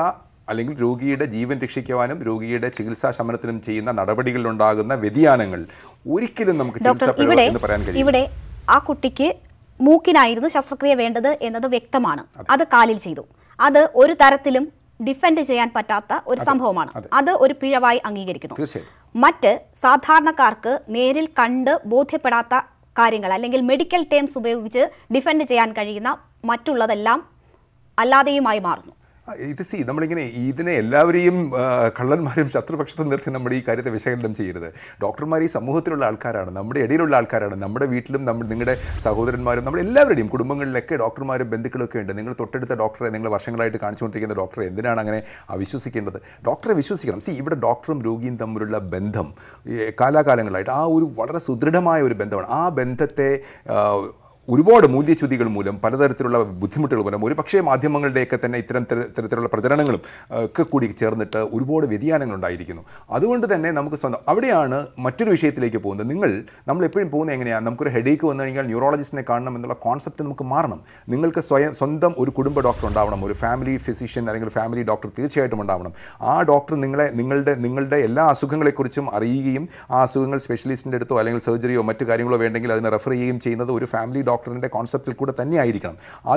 അല്ലെങ്കിൽ രോഗിയുടെ ജീവൻ രക്ഷിക്കുവാനും രോഗിയുടെ ചികിത്സാ ശമനത്തിനും ചെയ്യുന്ന നടപടികളിലുണ്ടാകുന്ന വ്യതിയാനങ്ങൾ ഒരിക്കലും നമുക്ക് ചികിത്സാ പിഴവ് എന്ന് പറയാൻ കഴിയില്ല. ഇവിടെ ആ കുട്ടിക്ക് മൂക്കിനായിരുന്നു ശസ്ത്രക്രിയ വേണ്ടത് എന്നത് വ്യക്തമാണ്. അത് കാലിൽ ചെയ്തു. അത് ഒരു തരത്തിലും ഡിഫെൻഡ് ചെയ്യാൻ പറ്റാത്ത ഒരു സംഭവമാണ്. അത് ഒരു പിഴവായി അംഗീകരിക്കുന്നു. മറ്റ് സാധാരണക്കാർക്ക് നേരിൽ കണ്ട് ബോധ്യപ്പെടാത്ത കാര്യങ്ങൾ അല്ലെങ്കിൽ മെഡിക്കൽ ടേംസ് ഉപയോഗിച്ച് ഡിഫെൻഡ് ചെയ്യാൻ കഴിയുന്ന മറ്റുള്ളതെല്ലാം അല്ലാതെയുമായി മാറുന്നു. നമ്മളിങ്ങനെ ഇതിനെ എല്ലാവരെയും കള്ളന്മാരും ശത്രുപക്ഷത്ത് നിർത്തി നമ്മുടെ ഈ കാര്യത്തെ വിശകലനം ചെയ്യരുത്. ഡോക്ടർമാർ ഈ സമൂഹത്തിലുള്ള ആൾക്കാരാണ്, നമ്മുടെ ഇടയിലുള്ള ആൾക്കാരാണ്. നമ്മുടെ വീട്ടിലും നിങ്ങളുടെ സഹോദരന്മാരും നമ്മുടെ എല്ലാവരുടെയും കുടുംബങ്ങളിലൊക്കെ ഡോക്ടർമാരും ബന്ധുക്കളൊക്കെ ഉണ്ട്. നിങ്ങൾ തൊട്ടടുത്ത ഡോക്ടറെ, നിങ്ങൾ വർഷങ്ങളായിട്ട് കാണിച്ചുകൊണ്ടിരിക്കുന്ന ഡോക്ടറെ എന്തിനാണ് അങ്ങനെ അവിശ്വസിക്കേണ്ടത്? ഡോക്ടറെ വിശ്വസിക്കണം. ഇവിടെ ഡോക്ടറും രോഗിയും തമ്മിലുള്ള ബന്ധം കാലാകാലങ്ങളായിട്ട് ആ ഒരു വളരെ സുദൃഢമായ ഒരു ബന്ധമാണ്. ആ ബന്ധത്തെ ഒരുപാട് മൂല്യച്യുതികൾ മൂലം, പലതരത്തിലുള്ള ബുദ്ധിമുട്ടുകൾ മൂലം, ഒരു പക്ഷേ മാധ്യമങ്ങളുടെയൊക്കെ തന്നെ ഇത്തരം തരത്തിലുള്ള പ്രചരണങ്ങളും ഒക്കെ കൂടി ചേർന്നിട്ട് ഒരുപാട് വ്യതിയാനങ്ങളുണ്ടായിരിക്കുന്നു. അതുകൊണ്ട് തന്നെ നമുക്ക് അവിടെയാണ് മറ്റൊരു വിഷയത്തിലേക്ക് പോകുന്നത്. നമ്മളെപ്പോഴും പോകുന്നത് എങ്ങനെയാണ്? നമുക്കൊരു ഹെഡേക്ക് വന്നു കഴിഞ്ഞാൽ ന്യൂറോളജിസ്റ്റിനെ കാണണം എന്നുള്ള കോൺസെപ്റ്റ് നമുക്ക് മാറണം. നിങ്ങൾക്ക് സ്വന്തം ഒരു കുടുംബ ഡോക്ടർ ഉണ്ടാവണം. ഒരു ഫാമിലി ഫിസിഷ്യൻ അല്ലെങ്കിൽ ഫാമിലി ഡോക്ടർ തീർച്ചയായിട്ടും ഉണ്ടാവണം. ആ ഡോക്ടർ നിങ്ങളുടെ എല്ലാ അസുഖങ്ങളെക്കുറിച്ചും അറിയുകയും ആ അസുഖങ്ങൾ സ്പെഷ്യലിസ്റ്റിൻ്റെ അടുത്തോ അല്ലെങ്കിൽ സർജറിയോ മറ്റു കാര്യങ്ങളോ വേണ്ടെങ്കിൽ അതിനെ റെഫർ ചെയ്യുകയും ചെയ്യുന്നത് ഒരു family doctor doctor concept Other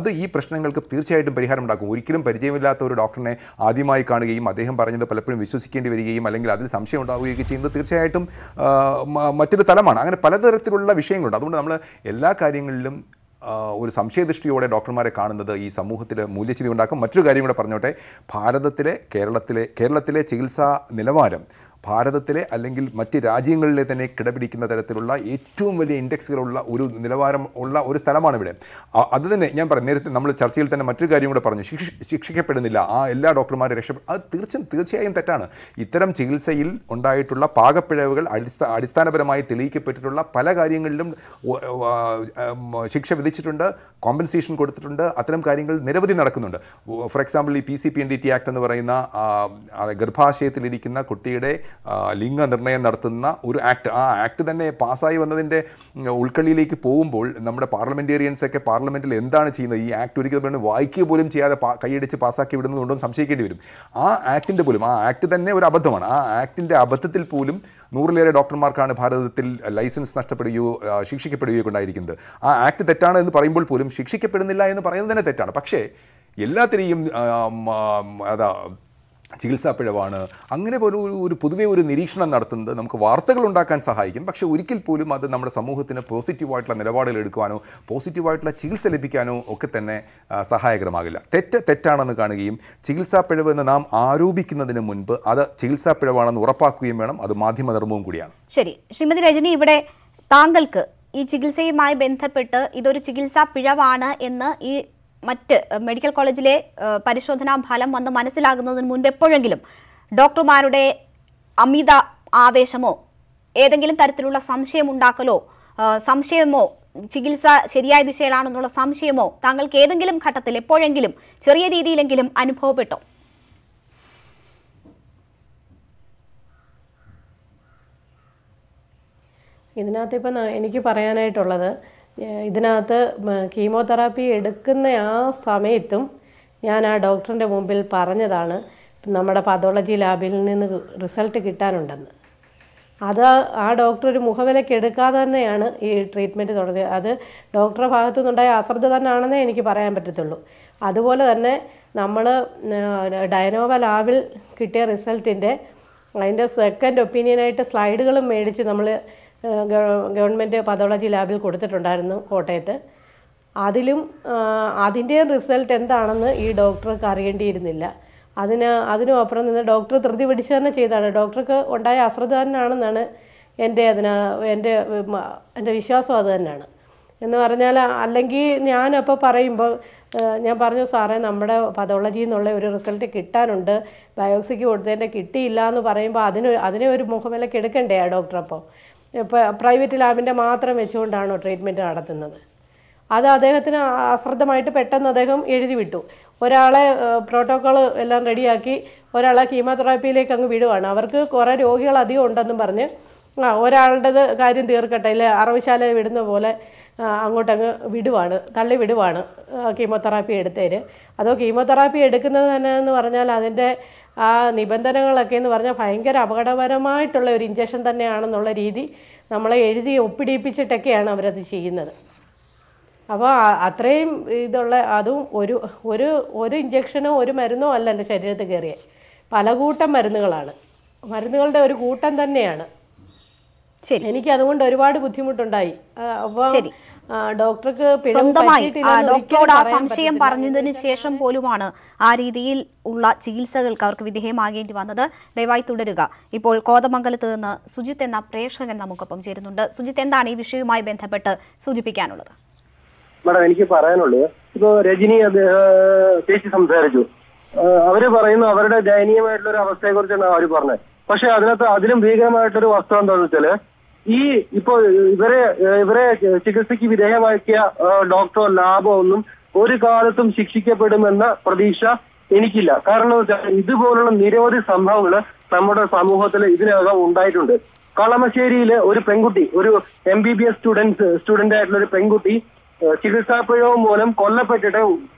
E Prashangal Tircha Periharam Daku, Uricum Perjamila or Doctor, Adima Kanagim, Adeham Paran the Pelopin, Visusikin, Malangal, some shame in the Tircha item, Matil Talaman, and Palatharula Vishang, Adamala, Ella Karingilum. Or some shade the street doctor Maracan and the Samuhil Mulichivaka, Matrigarima Parnote, Pada the Tele, Kerala Tele, Chilsa, Nilavadam, Pada the Tele, Alangil Mati Rajingal Lethane, Kadabikin the Terula, 8 million index Rolla, Uru Nilavaram, Ola, or Salaman. Other than Yampar, number Churchill and Matrigarima Parnish, Shikapedanilla, Ella Doctor Marishap, Tirchin, Tircha and Tatana, Iteram Chilsail, Undaitula, Paga Pedagogal, Adistana Beramai, Tilike Petula, Palagaringalum, Shikshap. Compensation code Atram Karingal, never the Narakunda. For example, PCP and DT Act and the Varina, Gurpashe, Lidikina, Kutide, Linga, Nartana, Ur Act than a Pasai, one day, Ulkali, Pombo, number parliamentarians like a parliamentary endanchi, the act to recommend Waiki Bulim Chia, the Kayadichi Pasa, Kivan, some shaky dividend. Act in the Bulima, act than never Abataman, act in the Abatatil Pulim. Doctor Markana Paratil license Nastapadu, Shikshikapedu Kundaikindha. I acted the Tana in the Parimble Purim, Shikshikapedanilla in the Paranatana. Pakshe, Yella Chilsa Pedavana, Angrebu Pudu in the Riction and Narthan, the Namka Vartaglundak and Sahakin, but she will kill Pulim at the number of Samuhatin, a positive white la Nevada Ledicano, positive white la Chilselipicano, Okatane, Sahagramagila. Tetan on the Kanagim, Chilsa Pedavanam, Arubikina the Munba, other Chilsa Pedavan, Urapaki, madam, other Madhima Mungudian. Sherry, Shimad Regini, but a Tangalka, each Chilsa, my Bentha Peter, either Chilsa Pedavana in the Medical College Parishodhana Bhalam on the Manasilagan Moon Beporangilum. Doctor Marude Amida Aveshamo Edangilim Tartula Samshe Mundakalo Samshemo Chigilsa Sheria the Sheran Nola Samshemo Tangal Kedangilim Katatele Porangilum Cheria Didi Langilum and Popeto. Idinatipana any Parana or other. Idanata chemotherapy edukuna sametum Yana doctor de mobile paranadana, Namada pathology labil in the result kitanundan. Other doctor Muhavela Kedaka than a treatment or the other doctor Pathunda Asada than Anna and Kiparam Petitolo. Otherwala than Namada Dinova labil kitta result in there. And a second opinion at a slide made it. Government pathology lab will go to the Tondano Adilum Adindian result and the Anana doctor Kariandi Nilla Adina Adino Operan the doctor Tradition Cheda, doctor Ontai Asradan and Dana and Vishas other Nana. In the Aranella Alangi Nyan Upper Parimbo Nyabarno Sara Namada pathology no level result a kitan under biopsy or then a kitty Lano Parimba Adino Mohamela Kedakan Dea doctor. Private lab in the Matra Mature Dano treatment at another. Ada Devatana Asra the Mita Petana Deham Edivitu, or Ala protocol Elan Radiaki, or Ala chemotherapy like Kanguido, and our cook, or Ogila the Ontan the Barne, or Alda the Guiding the Urkatala, Arvishala Vidin the Vola, Angotanga Vidwana, Kali Vidwana, chemotherapy at the other chemotherapy edicana and Varnala. Nibandangal again, Varna Finger, Abadavarama, Toler ingestion than Ananola Ridi, Namala Edi, OPD pitch take and Avrashi. Ava Atraim, Idola Adu, or injection or Marino, and the Shaded the Gare. Palaguta Marinagalana. Marinagal the Gutan than Niana. Any other one derived with him to die. Doctor Sondamai, Doctor Samsham Paraninisation Polumana, Aridil Ula Chilsa Kark with him again to another, they wai to the Riga. Ipol Koda Mangalatana, Sujitana Preshang and Namukapam Jerunda, Sujitana, Vishu, my Benthapeta, Sujipicanola. Madame Paranola, Regini, the Pesisam Sergio. Avariparano, Avada, Daniel, our Sagor and Ariparna. Pasha Adrim Vigamator was on the Teller. E. Chickaski with Hamakia, Doctor Labo, Urika, some Shikshika Pedamana, Pradisha, Enikila, Karno, Idubo, and Nireva, somehow, somewhat of Samu Hotel, Idina, died under Kalamasheri, Uri Penguti, Uri MBBS student at Lori Penguti, Chickasapo, Molam, Kola Petita, Uri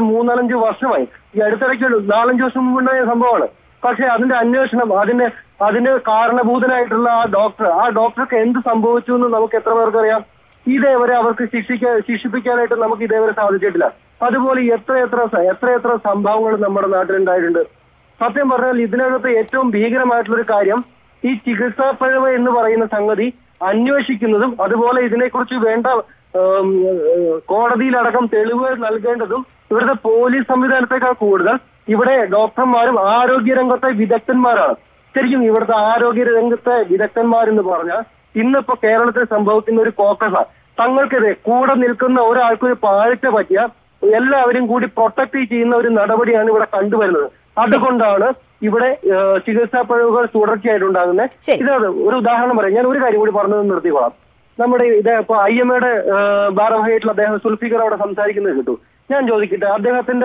Munalanju Vashamai, the editor Nalanjo Sumuna, Sambona. Adine Karna Budanitla, doctor, our doctor came to Sambuchun, Navakatra, ഇതേവരെ അവർക്ക് ശിക്ഷിക്കാനായിട്ട് നമുക്ക് ഇതേവരെ സാധിച്ചിട്ടില്ല. അതുപോലെ എത്ര എത്ര സംഭവങ്ങൾ നമ്മുടെ നാട്ടിലുണ്ടായിട്ടുണ്ട്. സത്യം പറഞ്ഞാൽ ഇതിനകത്ത് ഏറ്റവും ഭീകരമായിട്ടുള്ളൊരു കാര്യം ഈ ചികിത്സാ പിഴവ് എന്ന് പറയുന്ന സംഗതി അന്വേഷിക്കുന്നതും അതുപോലെ ഇതിനെക്കുറിച്ച് വേണ്ട കോടതിയിലടക്കം തെളിവുകൾ നൽകേണ്ടതും ഇവിടുത്തെ പോലീസ് സംവിധാനത്തെക്കാൾ കൂടുതൽ ഇവിടെ ഡോക്ടർമാരും ആരോഗ്യരംഗത്തെ വിദഗ്ധന്മാരാണ്. ശരിക്കും ഇവിടുത്തെ ആരോഗ്യരംഗത്തെ വിദഗ്ധന്മാരെന്ന് പറഞ്ഞാൽ ഇന്നിപ്പോ കേരളത്തിൽ സംഭവിക്കുന്ന ഒരു കോക്കസാണ്. തങ്ങൾക്കെതിരെ കൂടെ നിൽക്കുന്ന ഒരാൾക്കൊരു പാഴ്ച പറ്റിയ എല്ലാവരും കൂടി പ്രൊട്ടക്ട് ചെയ്യുന്ന ഒരു നടപടിയാണ് ഇവിടെ കണ്ടുവരുന്നത്. അതുകൊണ്ടാണ് ഇവിടെ ചികിത്സാ പിഴവുകൾ തുടർച്ചയായിട്ടുണ്ടാകുന്നത്. ഇതാണ് ഒരു ഉദാഹരണം പറയാം. ഞാൻ ഒരു കാര്യം കൂടി പറഞ്ഞത് നിർത്തിക്കോളാം. നമ്മുടെ ഇപ്പൊ IMAയുടെ ഭാരവാഹിയായിട്ടുള്ള അദ്ദേഹം സുൽഫിക്കർ അവിടെ സംസാരിക്കുന്നത് കേട്ടു. ഞാൻ ചോദിക്കട്ടെ,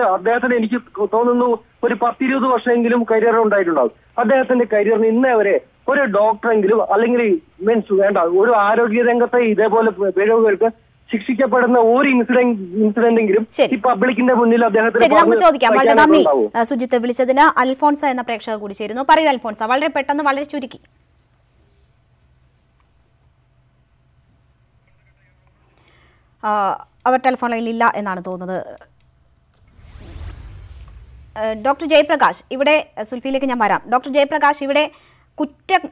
അദ്ദേഹത്തിന് എനിക്ക് തോന്നുന്നു ഒരു 10-20 വർഷമെങ്കിലും കരിയർ ഉണ്ടായിട്ടുണ്ടാവും. അദ്ദേഹത്തിന്റെ കരിയറിന് ഇന്നേ വരെ ഒരു ഡോക്ടറെങ്കിലും അല്ലെങ്കിൽ മീൻസ് വേണ്ട ഒരു ആരോഗ്യരംഗത്തെ ഇതേപോലെ പിഴവുകൾക്ക് ശിക്ഷിക്കപ്പെടുന്ന ഒരു ഇൻസിഡന്റെങ്കിലും ഈ പബ്ലിക്കിന്റെ മുന്നിൽ അദ്ദേഹത്തിന് നമുക്ക് ചോദിക്കാം. വളരെ നന്ദി സുജിത്ത് വിളിച്ചതിന്. അൽഫോൺസ എന്ന പ്രേക്ഷക കൂടി ചേരുന്നു. പറയൂ അൽഫോൺസ, വളരെ പെട്ടെന്ന് വളരെ ചുരുക്കി. അവർ ടെലിഫോൺ ലൈനിലില്ല എന്നാണ് തോന്നുന്നത്. ഡോക്ടർ ജയപ്രകാശ്, ഇവിടെ സുൽഫിയിലേക്ക് ഞാൻ വരാം. ഡോക്ടർ ജയപ്രകാശ്, ഇവിടെ കുറ്റം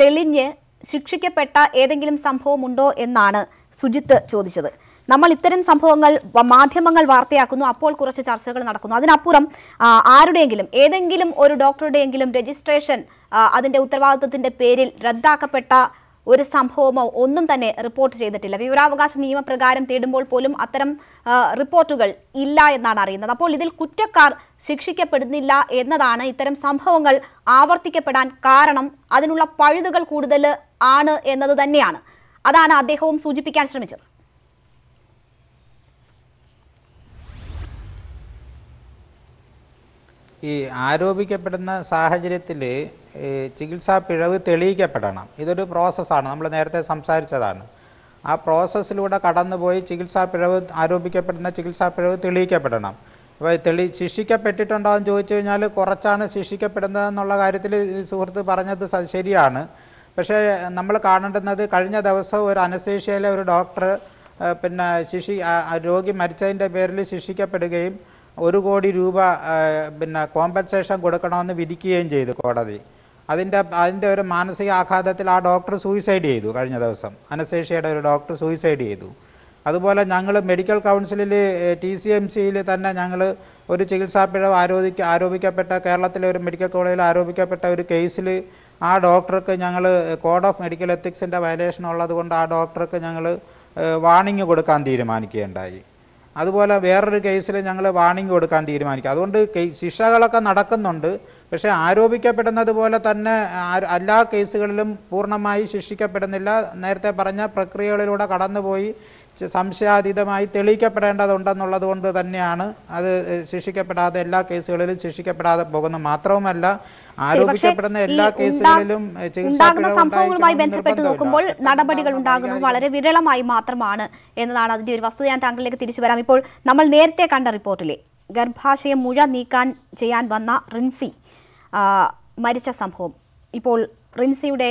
തെളിഞ്ഞ് ശിക്ഷിക്കപ്പെട്ട ഏതെങ്കിലും സംഭവമുണ്ടോ എന്നാണ് സുജിത്ത് ചോദിച്ചത്. നമ്മൾ ഇത്തരം സംഭവങ്ങൾ മാധ്യമങ്ങൾ വാർത്തയാക്കുന്നു, അപ്പോൾ കുറച്ച് ചർച്ചകൾ നടക്കുന്നു. അതിനപ്പുറം ആരുടെയെങ്കിലും ഏതെങ്കിലും ഒരു ഡോക്ടറുടെയെങ്കിലും രജിസ്ട്രേഷൻ അതിൻ്റെ ഉത്തരവാദിത്വത്തിൻ്റെ പേരിൽ റദ്ദാക്കപ്പെട്ട ഒരു സംഭവമോ ഒന്നും തന്നെ റിപ്പോർട്ട് ചെയ്തിട്ടില്ല. വിവരാവകാശ നിയമപ്രകാരം തേടുമ്പോൾ പോലും അത്തരം റിപ്പോർട്ടുകൾ ഇല്ല എന്നാണ് അറിയുന്നത്. അപ്പോൾ ഇതിൽ കുറ്റക്കാർ ശിക്ഷിക്കപ്പെടുന്നില്ല എന്നതാണ് ഇത്തരം സംഭവങ്ങൾ ആവർത്തിക്കപ്പെടാൻ കാരണം. അതിനുള്ള പഴുതുകൾ കൂടുതൽ ആണ് എന്നത് തന്നെയാണ്. അതാണ് അദ്ദേഹവും സൂചിപ്പിക്കാൻ ശ്രമിച്ചത്. ഈ ആരോപിക്കപ്പെടുന്ന സാഹചര്യത്തിൽ ചികിത്സാ പിഴവ് തെളിയിക്കപ്പെടണം. ഇതൊരു പ്രോസസ്സാണ്, നമ്മൾ നേരത്തെ സംസാരിച്ചതാണ്. ആ പ്രോസസ്സിലൂടെ കടന്നുപോയി ചികിത്സാ പിഴവ് ആരോപിക്കപ്പെടുന്ന ചികിത്സാ പിഴവ് തെളിയിക്കപ്പെടണം. അപ്പോൾ ശിക്ഷിക്കപ്പെട്ടിട്ടുണ്ടോ എന്ന് ചോദിച്ചു കഴിഞ്ഞാൽ കുറച്ചാണ് ശിക്ഷിക്കപ്പെടുന്നതെന്നുള്ള കാര്യത്തിൽ സുഹൃത്ത് പറഞ്ഞത് ശരിയാണ്. പക്ഷേ നമ്മൾ കാണേണ്ടുന്നത് കഴിഞ്ഞ ദിവസം ഒരു അനസ്തേഷ്യയിലെ ഒരു ഡോക്ടർ പിന്നെ രോഗി മരിച്ചതിൻ്റെ പേരിൽ ശിക്ഷിക്കപ്പെടുകയും 1 കോടി രൂപ പിന്നെ കോമ്പൻസേഷൻ കൊടുക്കണമെന്ന് വിധിക്കുകയും ചെയ്തു കോടതി. അതിൻ്റെ ഒരു മാനസികാഘാതത്തിൽ ആ ഡോക്ടർ സൂയിസൈഡ് ചെയ്തു. കഴിഞ്ഞ ദിവസം അനസ്തേഷ്യയുടെ ഒരു ഡോക്ടർ സൂയിസൈഡ് ചെയ്തു. അതുപോലെ ഞങ്ങൾ മെഡിക്കൽ കൗൺസിലിൽ TCMCയിൽ തന്നെ ഞങ്ങൾ ഒരു ചികിത്സാ പിഴവ് ആരോപിക്കപ്പെട്ട കേരളത്തിലെ ഒരു മെഡിക്കൽ കോളേജിൽ ആരോപിക്കപ്പെട്ട ഒരു കേസിൽ ആ ഡോക്ടർക്ക് ഞങ്ങൾ കോഡ് ഓഫ് മെഡിക്കൽ എത്തിക്സിൻ്റെ വയലേഷൻ ഉള്ളതുകൊണ്ട് ആ ഡോക്ടർക്ക് ഞങ്ങൾ വാണിംഗ് കൊടുക്കാൻ തീരുമാനിക്കുകയുണ്ടായി. അതുപോലെ വേറൊരു കേസിൽ ഞങ്ങൾ വാണിംഗ് കൊടുക്കാൻ തീരുമാനിക്കും. അതുകൊണ്ട് ശിക്ഷകളൊക്കെ നടക്കുന്നുണ്ട്. പക്ഷേ ആരോപിക്കപ്പെടുന്നത് പോലെ തന്നെ എല്ലാ കേസുകളിലും പൂർണ്ണമായി ശിക്ഷിക്കപ്പെടുന്നില്ല. നേരത്തെ പറഞ്ഞ പ്രക്രിയകളിലൂടെ കടന്നുപോയി സംശയാതീതമായി തെളിയിക്കപ്പെടേണ്ടതുണ്ടെന്നുള്ളത് കൊണ്ട് തന്നെയാണ് അത് ശിക്ഷിക്കപ്പെടാതെ എല്ലാ കേസുകളിലും ശിക്ഷിക്കപ്പെടാതെ പോകുന്നത്. മാത്രവുമല്ല ആരോപിക്കപ്പെടുന്ന എല്ലാ കേസുകളിലും സംഭവങ്ങളുമായി ബന്ധപ്പെട്ട് നോക്കുമ്പോൾ നടപടികൾ ഉണ്ടാകുന്നത് വളരെ വിരളമായി മാത്രമാണ് എന്നതാണ് അതിന്റെ ഒരു വസ്തുത. ഞാൻ താങ്കളിലേക്ക് തിരിച്ചു വരാം. ഇപ്പോൾ നമ്മൾ നേരത്തെ കണ്ട റിപ്പോർട്ടിലെ ഗർഭാശയം മുഴ നീക്കാൻ ചെയ്യാൻ വന്ന റിൻസി മരിച്ച സംഭവം, ഇപ്പോൾ റിൻസിയുടെ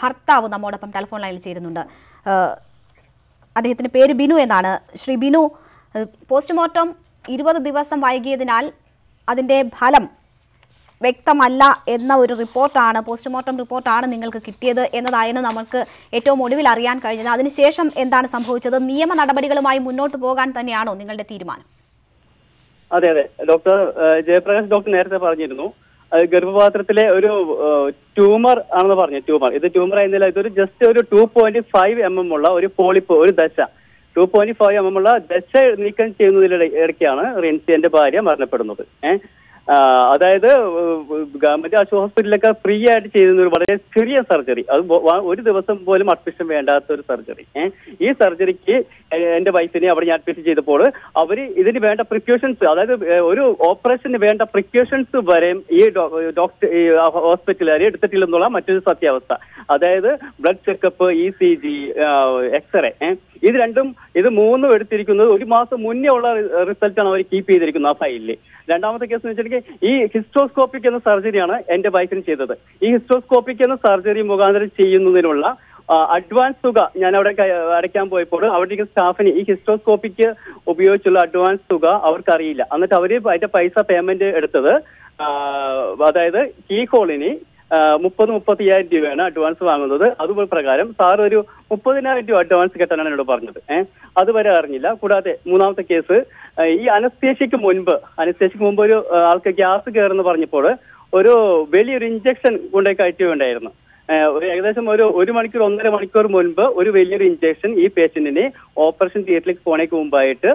ഭർത്താവ് നമ്മോടൊപ്പം ടെലിഫോൺ ലൈനിൽ ചേരുന്നുണ്ട്. അദ്ദേഹത്തിൻ്റെ പേര് ബിനു എന്നാണ്. ശ്രീ ബിനു, പോസ്റ്റ്മോർട്ടം 20 ദിവസം വൈകിയതിനാൽ അതിൻ്റെ ഫലം വ്യക്തമല്ല എന്ന ഒരു റിപ്പോർട്ടാണ്, പോസ്റ്റ്മോർട്ടം റിപ്പോർട്ടാണ് നിങ്ങൾക്ക് കിട്ടിയത് എന്നതായിരുന്നു നമുക്ക് ഏറ്റവും ഒടുവിൽ അറിയാൻ കഴിഞ്ഞത്. അതിനുശേഷം എന്താണ് സംഭവിച്ചത്? നിയമ നടപടികളുമായി മുന്നോട്ട് പോകാൻ തന്നെയാണോ നിങ്ങളുടെ തീരുമാനം? അതെ അതെ ഡോക്ടർ ജയപ്രകാശ്, ഡോക്ടർ നേരത്തെ പറഞ്ഞിരുന്നു ഗർഭപാത്രത്തിലെ ഒരു ട്യൂമർ ആണെന്ന് പറഞ്ഞു. ട്യൂമർ ആയിരുന്നില്ല, ഇതൊരു ജസ്റ്റ് ഒരു 2.5 mm ഉള്ള ഒരു പോളിപ്പ്, ഒരു ദശ 2.5 mm ഉള്ള ദശ നീക്കം ചെയ്യുന്നതിനിടയ്ക്കാണ് റിൻസിന്റെ ഭാര്യ മരണപ്പെടുന്നത്. അതായത് ഗവൺമെന്റ് ഹോസ്പിറ്റലിലൊക്കെ ഫ്രീ ആയിട്ട് ചെയ്യുന്ന ഒരു വളരെ ചെറിയ സർജറി, അത് ഒരു ദിവസം പോലും അഡ്മിഷൻ വേണ്ടാത്ത ഒരു സർജറി. ഈ സർജറിക്ക് എന്റെ വൈഫിനെ അവിടെ ഞാൻ അഡ്മിറ്റ് ചെയ്തപ്പോൾ അവര് ഇതിന് വേണ്ട പ്രിക്യൂഷൻസ്, അതായത് ഒരു ഓപ്പറേഷന് വേണ്ട പ്രിക്യൂഷൻസ് വരെ ഈ ഡോക്ടർ ഹോസ്പിറ്റലുകാർ എടുത്തിട്ടില്ലെന്നുള്ള മറ്റൊരു സത്യാവസ്ഥ. അതായത് ബ്ലഡ് ചെക്കപ്പ്, ECG, എക്സ്റേ, ഇത് 3 എടുത്തിരിക്കുന്നത് 1 മാസം മുന്നേ ഉള്ള റിസൾട്ടാണ് അവർ കീപ്പ് ചെയ്തിരിക്കുന്നത് ആ ഫയലിൽ. രണ്ടാമത്തെ കേസ് എന്ന് വെച്ചിട്ടുണ്ടെങ്കിൽ ഈ ഹിസ്റ്റോസ്കോപ്പിക് എന്ന സർജറിയാണ് എന്റെ വൈഫിന് ചെയ്തത്. ഈ ഹിസ്റ്റോസ്കോപ്പിക് എന്ന സർജറി മുഖാന്തരം ചെയ്യുന്നതിനുള്ള അഡ്വാൻസ് തുക ഞാൻ അവിടെ അടയ്ക്കാൻ പോയപ്പോൾ അവിടെ സ്റ്റാഫിന് ഈ ഹിസ്റ്റോസ്കോപ്പിക്ക് ഉപയോഗിച്ചുള്ള അഡ്വാൻസ് തുക അവർക്കറിയില്ല. എന്നിട്ട് അവർ അതിന്റെ പൈസ പേയ്മെന്റ് എടുത്തത്, അതായത് കീ ഹോളിന് 30,000-35,000 രൂപയാണ് അഡ്വാൻസ് വാങ്ങുന്നത്. അതുപോലെ പ്രകാരം സാർ ഒരു 30,000 രൂപ അഡ്വാൻസ് കിട്ടാനാണ് എന്നോട് പറഞ്ഞത്. അതുവരെ അറിഞ്ഞില്ല. കൂടാതെ മൂന്നാമത്തെ കേസ്, ഈ അനസ്തേഷ്യക്ക് മുമ്പ് ഒരു ആൾക്ക് ഗ്യാസ് കയറുന്നു പറഞ്ഞപ്പോൾ ഒരു വലിയൊരു ഇഞ്ചക്ഷൻ കൊണ്ടേ കയറ്റുകയുണ്ടായിരുന്നു. ഏകദേശം ഒന്നര മണിക്കൂർ മുൻപ് ഒരു വലിയൊരു ഇഞ്ചക്ഷൻ ഈ പേഷ്യന്റിനെ ഓപ്പറേഷൻ തിയേറ്ററിലേക്ക് പോണേക്ക് മുമ്പായിട്ട്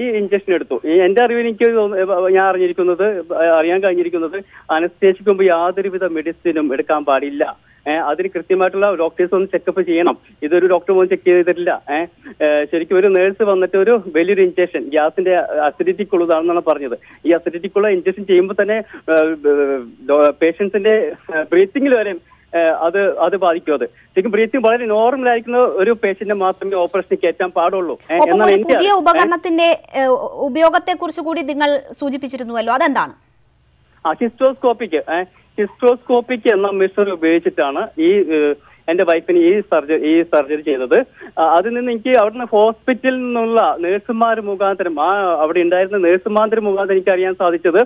ഈ ഇഞ്ചക്ഷൻ എടുത്തു. എന്റെ അറിവിൽ അറിയാൻ കഴിഞ്ഞിരിക്കുന്നത് അനസ്തേഷ്യക്ക് മുമ്പ് യാതൊരുവിധ മെഡിസിനും എടുക്കാൻ പാടില്ല. അതിന് കൃത്യമായിട്ടുള്ള ഡോക്ടേഴ്സ് ഒന്ന് ചെക്കപ്പ് ചെയ്യണം. ഇതൊരു ഡോക്ടർ പോലും ചെക്ക് ചെയ്തിട്ടില്ല. ശരിക്കും ഒരു നേഴ്സ് വന്നിട്ട് ഒരു വലിയൊരു ഇഞ്ചക്ഷൻ ഗ്യാസിന്റെ അസിഡിറ്റിക്കുള്ളതാണെന്നാണ് പറഞ്ഞത്. ഈ അസിഡിറ്റിക്കുള്ള ഇഞ്ചക്ഷൻ ചെയ്യുമ്പോൾ തന്നെ പേഷ്യൻസിന്റെ ബ്രീത്തിങ്ങിൽ വരെ അത് ബാധിക്കും. അത് ശരിക്കും ബ്രീത്തിങ് വളരെ നോർമൽ ആയിരിക്കുന്ന ഒരു പേഷ്യന്റ് മാത്രമേ ഓപ്പറേഷൻ കയറ്റാൻ പാടുള്ളൂ. പുതിയ ഉപകരണത്തിന്റെ ഉപയോഗത്തെ കുറിച്ച് കൂടി നിങ്ങൾ സൂചിപ്പിച്ചിരുന്നുവല്ലോ, അതെന്താണ്? ഹിസ്റ്റോസ്കോപ്പിക്ക് എന്ന മെഷർ ഉപയോഗിച്ചിട്ടാണ് ഈ എന്റെ വൈഫിന് ഈ സർജറി ചെയ്തത്. അതിൽ നിന്ന് എനിക്ക് അവിടുന്ന് ഹോസ്പിറ്റലിൽ നിന്നുള്ള അവിടെ ഉണ്ടായിരുന്ന നേഴ്സുമാർ മുഖാന്തരം എനിക്ക് അറിയാൻ സാധിച്ചത്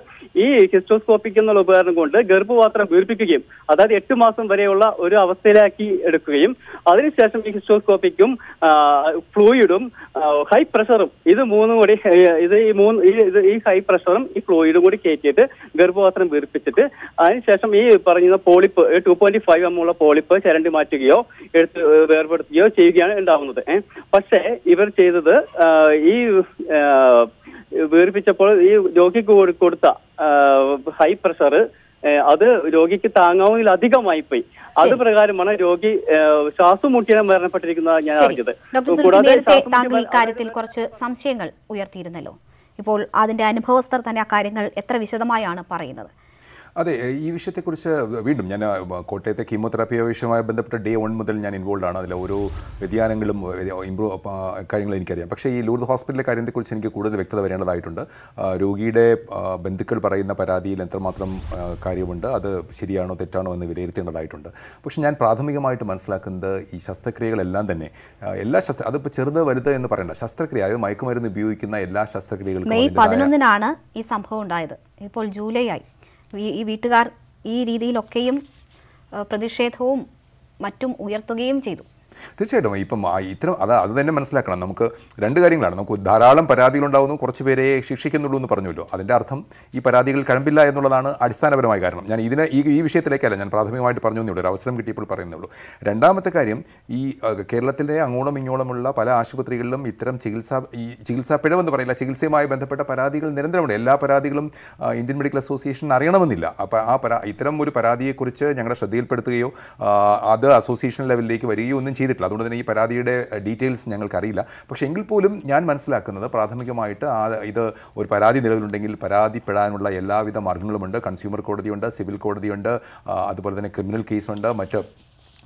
ഈ ഹിസ്റ്റോസ്കോപ്പിക് എന്നുള്ള ഉപകരണം കൊണ്ട് ഗർഭപാത്രം വീർപ്പിക്കുകയും, അതായത് 8 മാസം വരെയുള്ള ഒരു അവസ്ഥയിലാക്കി എടുക്കുകയും, അതിനുശേഷം ഈ ഹിസ്റ്റോസ്കോപ്പിക്കും ഫ്ലൂയിഡും ഹൈ പ്രഷറും ഈ ഹൈ പ്രഷറും ഈ ഫ്ലൂയിഡും കൂടി കയറ്റിയിട്ട് ഗർഭപാത്രം വീർപ്പിച്ചിട്ട് അതിനുശേഷം ഈ പറഞ്ഞ പോളിപ്പ് 2.5 mm ഉള്ള പോളിപ്പ് ചരണ്ടി മാറ്റി വേർപെടുത്തുകയോ ചെയ്യുകയാണ് ഉണ്ടാവുന്നത്. പക്ഷേ ഇവർ ചെയ്തത് ഈ വീർപ്പിച്ചപ്പോൾ ഈ രോഗിക്ക് കൊടുത്ത ഹൈ പ്രഷർ അത് രോഗിക്ക് താങ്ങാവുന്നതിലധികമായി പോയി. അത് പ്രകാരമാണ് രോഗി ശ്വാസം മുട്ടിയാണ് മരണപ്പെട്ടിരിക്കുന്നത് ഞാൻ അറിഞ്ഞത്. കൂടാതെ കാര്യത്തിൽ കുറച്ച് സംശയങ്ങൾ ഉയർത്തിയിരുന്നല്ലോ, ഇപ്പോൾ അതിന്റെ അനുഭവസ്ഥർ തന്നെ ആ കാര്യങ്ങൾ എത്ര വിശദമായാണ് പറയുന്നത്? അതെ, ഈ വിഷയത്തെക്കുറിച്ച് വീണ്ടും ഞാൻ കോട്ടയത്തെ കീമോതെറാപ്പി വിഷയവുമായി ബന്ധപ്പെട്ട day 1 മുതൽ ഞാൻ ഇൻവോൾവ് ആണ്. അതിലെ ഓരോ വ്യതിയാനങ്ങളും ഇമ്പ്രൂവ് കാര്യങ്ങളും എനിക്കറിയാം. പക്ഷേ ഈ ലൂർദ് ഹോസ്പിറ്റലിലെ കാര്യത്തെക്കുറിച്ച് എനിക്ക് കൂടുതൽ വ്യക്തത വരേണ്ടതായിട്ടുണ്ട്. രോഗിയുടെ ബന്ധുക്കൾ പറയുന്ന പരാതിയിൽ എത്രമാത്രം കാര്യമുണ്ട്, അത് ശരിയാണോ തെറ്റാണോ എന്ന് വിലയിരുത്തേണ്ടതായിട്ടുണ്ട്. പക്ഷേ ഞാൻ പ്രാഥമികമായിട്ട് മനസ്സിലാക്കുന്നത് ഈ ശസ്ത്രക്രിയകളെല്ലാം തന്നെ അതിപ്പോൾ ചെറുത് വലുത് എന്ന് പറയേണ്ട ശസ്ത്രക്രിയ, അതായത് മയക്കുമരുന്ന് ഉപയോഗിക്കുന്ന എല്ലാ ശസ്ത്രക്രിയകൾക്കും May 11 ഈ സംഭവം ഉണ്ടായത്. ഇപ്പോൾ ജൂലൈ ആയി. ഈ വീട്ടുകാർ ഈ രീതിയിലൊക്കെയും പ്രതിഷേധവും മറ്റും ഉയർത്തുകയും ചെയ്തു. തീർച്ചയായിട്ടും ഇപ്പം ഇത്തരം അത് തന്നെ മനസ്സിലാക്കണം. നമുക്ക് രണ്ട് കാര്യങ്ങളാണ്. നമുക്ക് ധാരാളം പരാതികളുണ്ടാകുന്നു, കുറച്ച് പേരെ ശിക്ഷിക്കുന്നുള്ളൂ എന്ന് പറഞ്ഞുല്ലോ. അതിൻ്റെ അർത്ഥം ഈ പരാതികൾ കഴമ്പില്ല എന്നുള്ളതാണ് അടിസ്ഥാനപരമായ കാരണം. ഞാൻ ഈ വിഷയത്തിലേക്കല്ല ഞാൻ പ്രാഥമികമായിട്ട് പറഞ്ഞു എന്നേ ഉള്ളൂ, ഒരു അവസരം കിട്ടിയപ്പോൾ പറയുന്നുള്ളൂ. രണ്ടാമത്തെ കാര്യം, ഈ കേരളത്തിലെ അങ്ങോളം ഇങ്ങോളമുള്ള പല ആശുപത്രികളിലും ഇത്തരം ചികിത്സാ പിഴവെന്ന് പറയില്ല, ചികിത്സയുമായി ബന്ധപ്പെട്ട പരാതികൾ നിരന്തരമുണ്ട്. എല്ലാ പരാതികളും ഇന്ത്യൻ മെഡിക്കൽ അസോസിയേഷൻ അറിയണമെന്നില്ല. അപ്പോൾ ഇത്തരം ഒരു പരാതിയെക്കുറിച്ച് ഞങ്ങളുടെ ശ്രദ്ധയിൽപ്പെടുത്തുകയോ അത് അസോസിയേഷൻ ലെവലിലേക്ക് വരികയോ ഒന്നും ചെയ്തിട്ടില്ല. അതുകൊണ്ട് തന്നെ ഈ പരാതിയുടെ ഡീറ്റെയിൽസ് ഞങ്ങൾക്കറിയില്ല. പക്ഷേ എങ്കിൽ പോലും ഞാൻ മനസ്സിലാക്കുന്നത് പ്രാഥമികമായിട്ട് ഇത് ഒരു പരാതി നിലവിലുണ്ടെങ്കിൽ പരാതിപ്പെടാനുള്ള എല്ലാവിധ മാർഗങ്ങളുമുണ്ട്. കൺസ്യൂമർ കോടതിയുണ്ട്, സിവിൽ കോടതിയുണ്ട്, അതുപോലെ തന്നെ ക്രിമിനൽ കേസുണ്ട്, മറ്റ്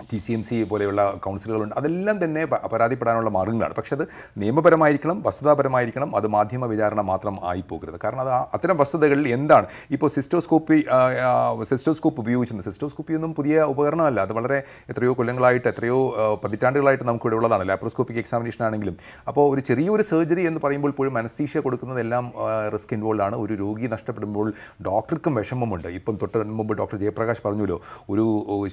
TCMC പോലെയുള്ള കൗൺസിലുകളുണ്ട്. അതെല്ലാം തന്നെ പരാതിപ്പെടാനുള്ള മാർഗങ്ങളാണ്. പക്ഷേ അത് നിയമപരമായിരിക്കണം, വസ്തുതാപരമായിരിക്കണം, അത് മാധ്യമ വിചാരണ മാത്രം ആയിപ്പോകരുത്. കാരണം അത് അത്തരം വസ്തുതകളിൽ എന്താണ് ഇപ്പോൾ സിസ്റ്റോസ്കോപ്പ് ഉപയോഗിച്ചിരുന്നത്. സിസ്റ്റോസ്കോപ്പിയൊന്നും പുതിയ ഉപകരണമല്ല. അത് വളരെ എത്രയോ കൊല്ലങ്ങളായിട്ട്, എത്രയോ പതിറ്റാണ്ടുകളായിട്ട് നമുക്കിവിടെ ഉള്ളതാണ്. ലാപ്രോസ്കോപ്പിക് എക്സാമിനേഷൻ ആണെങ്കിലും. അപ്പോൾ ഒരു ചെറിയൊരു സർജറി എന്ന് പറയുമ്പോൾ പോലും അനസ്തീഷ്യ കൊടുക്കുന്നതെല്ലാം റിസ്ക് ഇൻവോൾവാണ്. ഒരു രോഗി നഷ്ടപ്പെടുമ്പോൾ ഡോക്ടർക്കും വിഷമമുണ്ട്. ഇപ്പം തൊട്ട് മുമ്പ് ഡോക്ടർ ജയപ്രകാശ് പറഞ്ഞല്ലോ, ഒരു